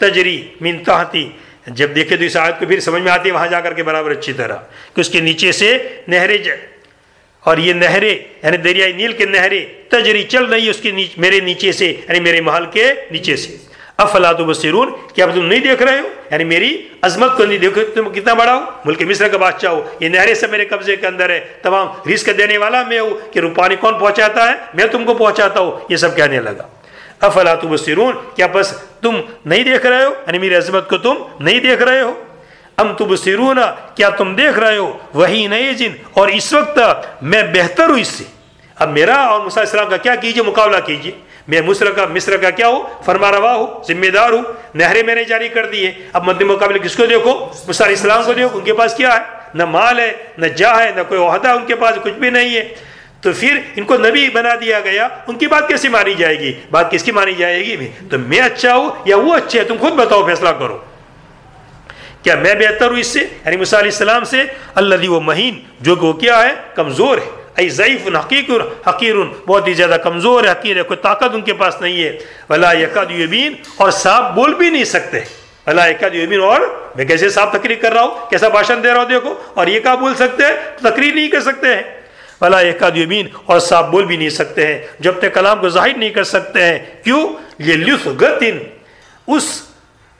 तजरी मिन तहती, जब देखे तो इस आयत को फिर समझ में आती है वहाँ जाकर के बराबर अच्छी तरह, कि उसके नीचे से नहरें, और ये नहरें यानी दरियाई नील के नहरें, तजरी चल रही है उसके नीचे, मेरे नीचे से, यानी मेरे महल के नीचे से। अफला तुबसिरून, क्या तुम नहीं देख रहे हो, यानी मेरी अजमत को नहीं देखो, तुम कितना बड़ा हो, मुल्क मिस्र का बादशाह हो, ये नहरें सब मेरे कब्जे के अंदर है, तमाम रिस्क देने वाला मैं हूँ, कि रूपानी कौन पहुँचाता है, मैं तुमको पहुँचाता हूँ, ये सब कहने लगा। अफला तुबसिरून, क्या बस तुम नहीं देख रहे हो, यानी मेरी अजमत को तुम नहीं देख रहे हो। अम तुबसिरून, क्या तुम देख रहे हो, वही नहीं जिन, और इस वक्त मैं बेहतर हूँ इससे। अब मेरा और मूसा अलैहिस्सलाम का क्या कीजिए, मुकाबला कीजिए, मैं मिस्र का मिस्र का क्या हूँ, फरमारवा हूँ, जिम्मेदार हूँ, नहरें मैंने जारी कर दी है, अब मध्य मुकाबले किसको देखो, मूसा अलैहिस्सलाम को देखो, उनके पास क्या है, न माल है, न जा है, न कोई ओहदा, उनके पास कुछ भी नहीं है, तो फिर इनको नबी बना दिया गया, उनकी बात कैसे मानी जाएगी, बात किसकी मानी जाएगी, मैं तो मैं अच्छा हूँ या वो अच्छे हैं, तुम खुद बताओ, फैसला करो, क्या मैं बेहतर हूँ इससे, यानी मूसा अलैहिस्सलाम से। अल्लज़ी वो महीन, जो वो क्या है, कमज़ोर है, ऐ ज़ईफ़ुन हक़ीक़ुन हक़ीरुन, बहुत ही ज़्यादा कमज़ोर है, हक़ीर है, कोई ताकत उनके पास नहीं है। वला यक़ादु युबीन, और साफ बोल भी नहीं सकते, वला यक़ादु युबीन, और मैं कैसे साफ तकरीर कर रहा हूँ, कैसा भाषण दे रहा हूँ देखो, और ये क्या बोल सकते हैं, तकरीर नहीं कर सकते हैं, वला एकाद यमीन, और साफ बोल भी नहीं सकते हैं, जब तक कलाम को जाहिर नहीं कर सकते हैं, क्यों, ये लुस गतिन, उस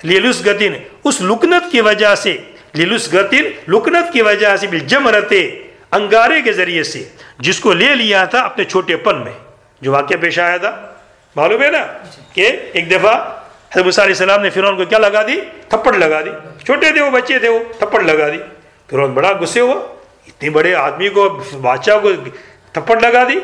लुस गतिन, उस लुकनत की वजह से, लुस गतिन लुकनत की वजह से, बिल जमरते अंगारे के ज़रिए से जिसको ले लिया था अपने छोटेपन में, जो वाक़या पेश आया था मालूम है ना, कि एक दफ़ा हज़रत मूसा अलैहिस्सलाम ने फ़िरौन को क्या लगा दी, थप्पड़ लगा दी। छोटे थे वो, बच्चे थे वो, थप्पड़ लगा दी। फ़िरौन बड़ा गुस्से हुआ, इतने बड़े आदमी को, बादशाह को थप्पड़ लगा दी।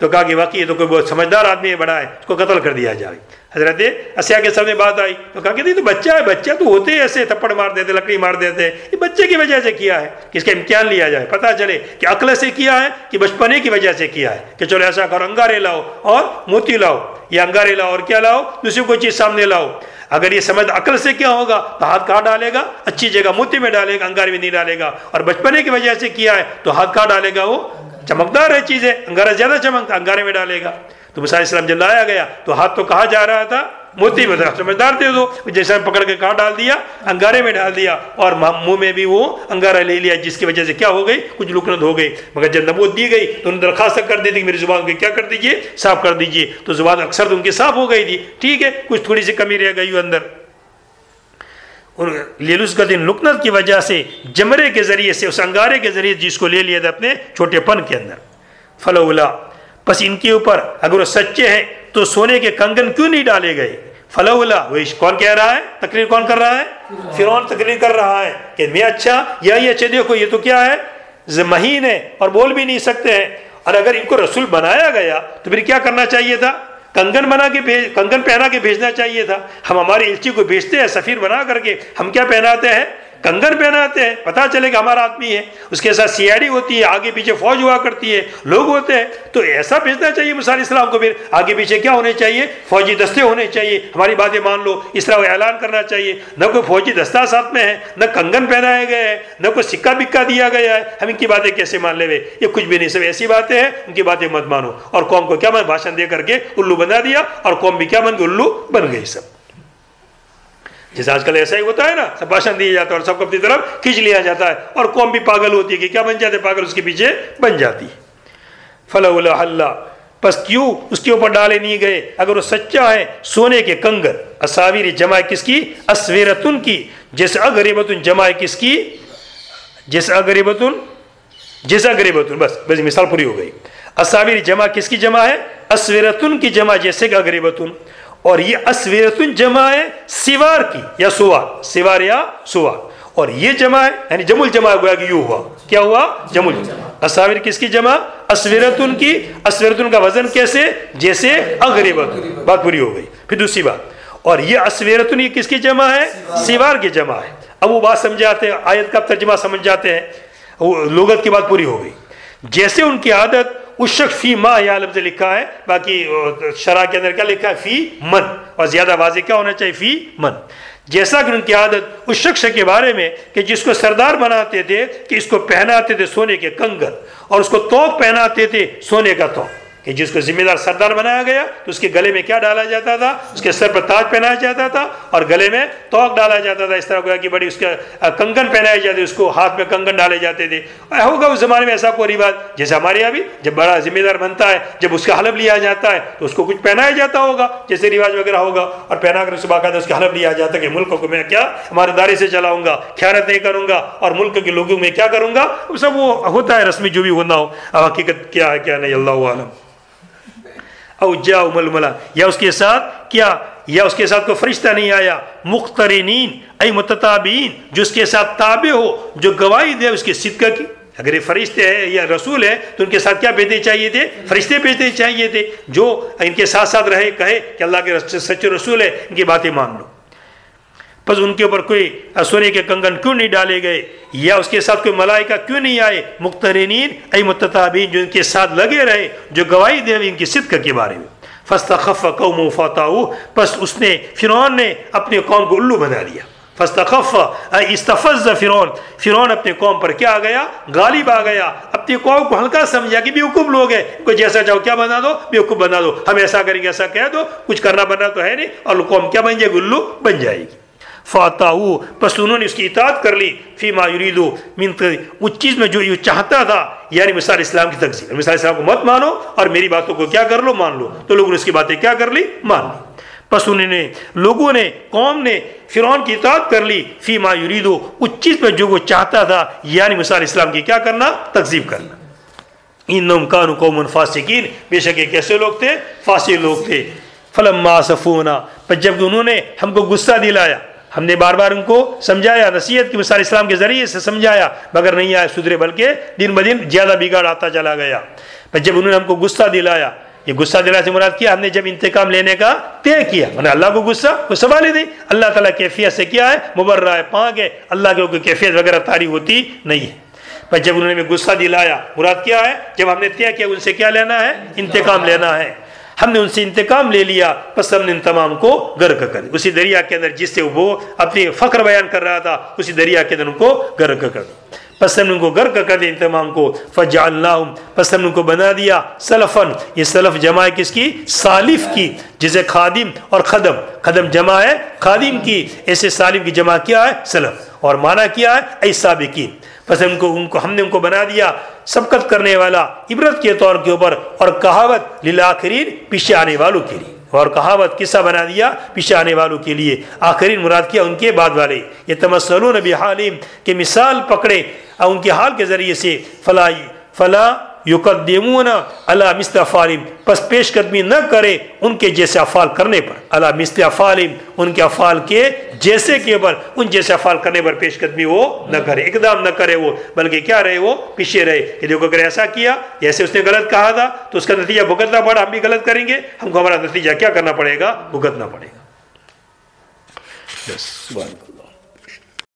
तो कहा कि वाकई ये तो कोई बहुत समझदार आदमी है, बड़ा है, उसको कत्ल कर दिया जाए। हजरत असिया के सामने बात आई तो कहा कि नहीं तो बच्चा है, बच्चा तो होते ही ऐसे थप्पड़ मार देते, लकड़ी मार देते हैं, ये बच्चे की वजह से किया है कि इसका इम्तिहान लिया जाए, पता चले कि अक्ल से किया है कि बचपने की वजह से किया है, कि चलो ऐसा करो अंगारे लाओ और मोती लाओ, ये अंगारे लाओ और क्या लाओ, दूसरी कोई चीज़ सामने लाओ। अगर ये समझ अक्ल से क्या होगा तो हाथ कहाँ डालेगा, अच्छी जगह मोती में डालेगा, अंगारे में नहीं डालेगा। और बचपने की वजह से किया है तो हाथ कहाँ डालेगा, वो चमकदार है चीज़ें, अंगारा ज़्यादा चमकता, अंगारे में डालेगा। तो मूसा अलैहिस्सलाम जब लाया गया तो हाथ तो कहाँ जा रहा था, मोती में, समझदार थे तो जैसे पकड़ के कहाँ डाल दिया, अंगारे में डाल दिया, और मुंह में भी वो अंगारा ले लिया, जिसकी वजह से क्या हो गई, कुछ लुकनत हो गई। मगर जब नबूवत दी गई तो उन्होंने दरखास्त कर दी थी कि मेरी जुबान को क्या कर दीजिए, साफ़ कर दीजिए। तो जुबान अक्सर उनकी साफ़ हो गई थी, ठीक है, कुछ थोड़ी सी कमी रह गई अंदर। और लेलुस का दिन लुकनत की वजह से, जमरे के ज़रिए से, उस अंगारे के ज़रिए जिसको ले लिया था अपने छोटेपन के अंदर। फलौला, बस इनके ऊपर अगर वो सच्चे हैं तो सोने के कंगन क्यों नहीं डाले गए। फलौला, वही कौन कह रहा है, तकरीर कौन कर रहा है, फ़िरौन तकरीर कर रहा है कि मैं अच्छा, या ये अच्छे, देखो ये तो क्या है, महीन है और बोल भी नहीं सकते हैं। और अगर इनको रसूल बनाया गया तो फिर क्या करना चाहिए था, कंगन बना के भेज, कंगन पहना के भेजना चाहिए था। हम हमारे इल्ची को भेजते हैं सफ़ीर बना करके, हम क्या पहनाते हैं, कंगन पहनाते हैं, पता चले कि हमारा आदमी है। उसके साथ सीआईडी होती है, आगे पीछे फौज हुआ करती है, लोग होते हैं। तो ऐसा भेजना चाहिए मूसा अलैहिस्सलाम को, फिर आगे पीछे क्या होने चाहिए, फौजी दस्ते होने चाहिए, हमारी बातें मान लो, इस तरह ऐलान करना चाहिए। न कोई फौजी दस्ता साथ में है, न कंगन पहनाया गया है, न कोई सिक्का बिक्का दिया गया है, हम इनकी बातें कैसे मान लेवे, ये कुछ भी नहीं, सब ऐसी बातें हैं, उनकी बातें मत मानो। और कौम को क्या मन, भाषण दे करके उल्लू बना दिया, और कौम भी क्या बन गई, उल्लू बन गई सब। जैसे आजकल ऐसा ही होता है ना, सब भाषण दिया जाता है और सबको अपनी तरफ खींच लिया जाता है, और कौम भी पागल होती है कि क्या बन जाते, पागल उसके पीछे बन जाती है। फलौला हल्ला, बस क्यों उसके ऊपर डाले नहीं गए, अगर वो सच्चा है। सोने के कंगन, असावीर जमा किसकी, अस्वेरतुन की, जैसे अगरीबतुन जमा किसकी, जैसे अगरीबतुन, जैसा गरीबतुन, बस बस मिसाल पूरी हो गई। असावीर जमा किसकी जमा है, अस्वेरतुन की जमा, जैसे अगरीबतुन। और ये अस्वेरतुन जमा है सिवार की, या सुवार, सिवार या सुवार, और ये जमा है यानी जमुल जमा हुआ कि यू हुआ, क्या हुआ, जमुल जमा। असाविर किसकी जमा, अस्वेरतुन की। अस्वेरतुन का वजन कैसे, जैसे अगरीबतुन, बात पूरी हो गई। फिर दूसरी बात, और ये अस्वेरतुन ये किसकी जमा है, सिवार की जमा है। अब वो बात समझाते हैं, आयत का तर्जुमा समझ जाते हैं, लुगत की बात पूरी हो गई। जैसे उनकी आदत, उस शख्स फी माँ या लफ्ज़ लिखा है, बाकी शराह के अंदर क्या लिखा है, फ़ी मन, और ज़्यादा वाज़े क्या होना चाहिए, फ़ी मन। जैसा कि उनकी आदत उस शख्स के बारे में कि जिसको सरदार बनाते थे, कि इसको पहनाते थे सोने के कंगन, और उसको तोक पहनाते थे, सोने का तोक, कि जिसको जिम्मेदार सरदार बनाया गया तो उसके गले में क्या डाला जाता था, उसके सर पर ताज पहनाया जाता था और गले में तोक डाला जाता था, इस तरह गोया कि बड़ी उसका कंगन पहनाए जाते, उसको हाथ में कंगन डाले जाते थे। होगा उस ज़माने में ऐसा कोई रिवाज, जैसे हमारे यहाँ भी जब बड़ा जिम्मेदार बनता है, जब उसका हलफ लिया जाता है तो उसको कुछ पहनाया जाता होगा, जैसे रिवाज वगैरह होगा, और पहना कर उसको बाकायदा उसका हलफ लिया जाता है कि मुल्क को मैं क्या ईमानदारी से चलाऊँगा, ख़यानत नहीं करूँगा, और मुल्क के लोगों में क्या करूँगा, सब वो होता है रस्मी, जो भी होना हो। अब हकीकत क्या है क्या नहीं, अल्लाह आलम। और जाओ मलमला, या उसके साथ क्या, या उसके साथ कोई फरिश्ता नहीं आया, मुख्तरिनीन ऐ मुतताबीन, जो उसके साथ ताबे हो, जो गवाही दे उसके सिद्क़ की। अगर ये फरिश्ते हैं या रसूल है तो उनके साथ क्या भेजने चाहिए थे, फरिश्ते भेजने चाहिए थे, जो इनके साथ साथ रहे, कहे कि अल्लाह के सच्चे रसूल है, इनकी बातें मान लो। बस उनके ऊपर कोई सोने के कंगन क्यों नहीं डाले गए, या उसके साथ कोई मलाइका क्यों नहीं आए, मुक्तरीनीन ऐ मुत्तताबीन, जो इनके साथ लगे रहे, जो गवाही दे इनकी सिद्क़ के बारे में। फस्तखफ़ कौम फ़ताऊ, बस उसने फ़िरौन ने अपने कौम को उल्लू बना दिया। फस्तखफ़ इस्तफ़ज़ फ़िरौन, फ़िरौन अपने कौम पर क्या आ गया, गालिब आ गया, अपनी कौम को हल्का समझा कि बेवकूफ़ लोग हैं, इनको जैसा चाहो क्या बना दो, बेवकूफ़ बना दो, हम ऐसा करेंगे ऐसा कह दो, कुछ करना बना तो है नहीं, और कौम क्या बन जाएगी, उल्लू बन जाएगी। फ़ाताऊ, बस उन्होंने उसकी इताअत कर ली, फ़ी मा युरीदु मिन, उस चीज़ में जो ये चाहता था, यानी मूसा अलैहिस्सलाम की तकज़ीब, मूसा अलैहिस्सलाम को मत मानो और मेरी बातों को क्या कर लो, मान लो। तो लोगों ने उसकी बातें क्या कर ली, मान ली। बस उन्होंने लोगों ने कौम ने फिरौन की इताअत कर ली फी मा युरीदो, उस चीज़ में जो वो चाहता था, यानी मूसा अलैहिस्सलाम की क्या करना, तकज़ीब करना। इन्नहुम कानू कौमन फासिकीन, बेशक ये कैसे लोग थे, फासिक लोग थे। फलम्मा आसफूना, पर जब उन्होंने हमको गुस्सा दिलाया, हमने बार बार उनको समझाया, नसीहत की मूसा अलैहिस्सलाम के ज़रिए से समझाया, मगर नहीं आए सुधरे, बल्कि दिन ब दिन ज़्यादा बिगाड़ आता चला गया। पर जब उन्होंने हमको गुस्सा दिलाया, ये गुस्सा दिलाने से मुराद किया, हमने जब इंतकाम लेने का तय किया, मैंने अल्लाह को गुस्सा कोई सवाल ही नहीं, अल्लाह ताला कैफियत से क्या है, मुबर्रा है, पाक है, अल्लाह के कोई कैफियत वगैरह तारी होती नहीं है। पर जब उन्होंने हमें गुस्सा दिलाया, मुराद क्या है, जब हमने तय किया उनसे क्या लेना है, इंतकाम लेना है, हमने उनसे इंतकाम ले लिया, बस हमने इन तमाम को गर्क कर दिया उसी दरिया के अंदर जिससे वो अपने फ़ख्र बयान कर रहा था, उसी दरिया के अंदर उनको गर्क कर दिया, बस हमने उनको गर्क कर दिया इन तमाम को। फजअल्नाहुम, बस हमने उनको बना दिया सलफ़न, ये सलफ़ जमा है किसकी, सालिफ़ की, जिसे खादिम और खदम, खदम जमा है खादिम की, ऐसे सालिफ़ की जमा क्या है सलफ़, और माना क्या है ऐसाबिकीन, बस उनको उनको हमने उनको बना दिया सबकत करने वाला इबरत के तौर के ऊपर, और कहावत लिल आखिरीन, पीछे आने वालों के लिए, और कहावत किस्सा बना दिया पीछे आने वालों के लिए, आखिरीन मुराद किया उनके बाद वाले, ये तमस्सलून बिहालिम के मिसाल पकड़े और उनके हाल के ज़रिए से, फला फला युकद्दिमूना अला मिस्ल अफ़ालिम, बस पेशकदमी न करे उनके जैसे अफ़ाल करने पर, अला मिस्ल अफ़ालिम, उनके अफ़ाल के जैसे के ऊपर, उन जैसे अफ़ाल करने पर पेशकदमी वो न करे, एकदम न करे वो, बल्कि क्या रहे वो पीछे रहे, कि देखो अगर ऐसा किया, जैसे उसने गलत कहा था तो उसका नतीजा भुगतना पड़ा, हम भी गलत करेंगे, हमको हमारा नतीजा क्या करना पड़ेगा, भुगतना पड़ेगा।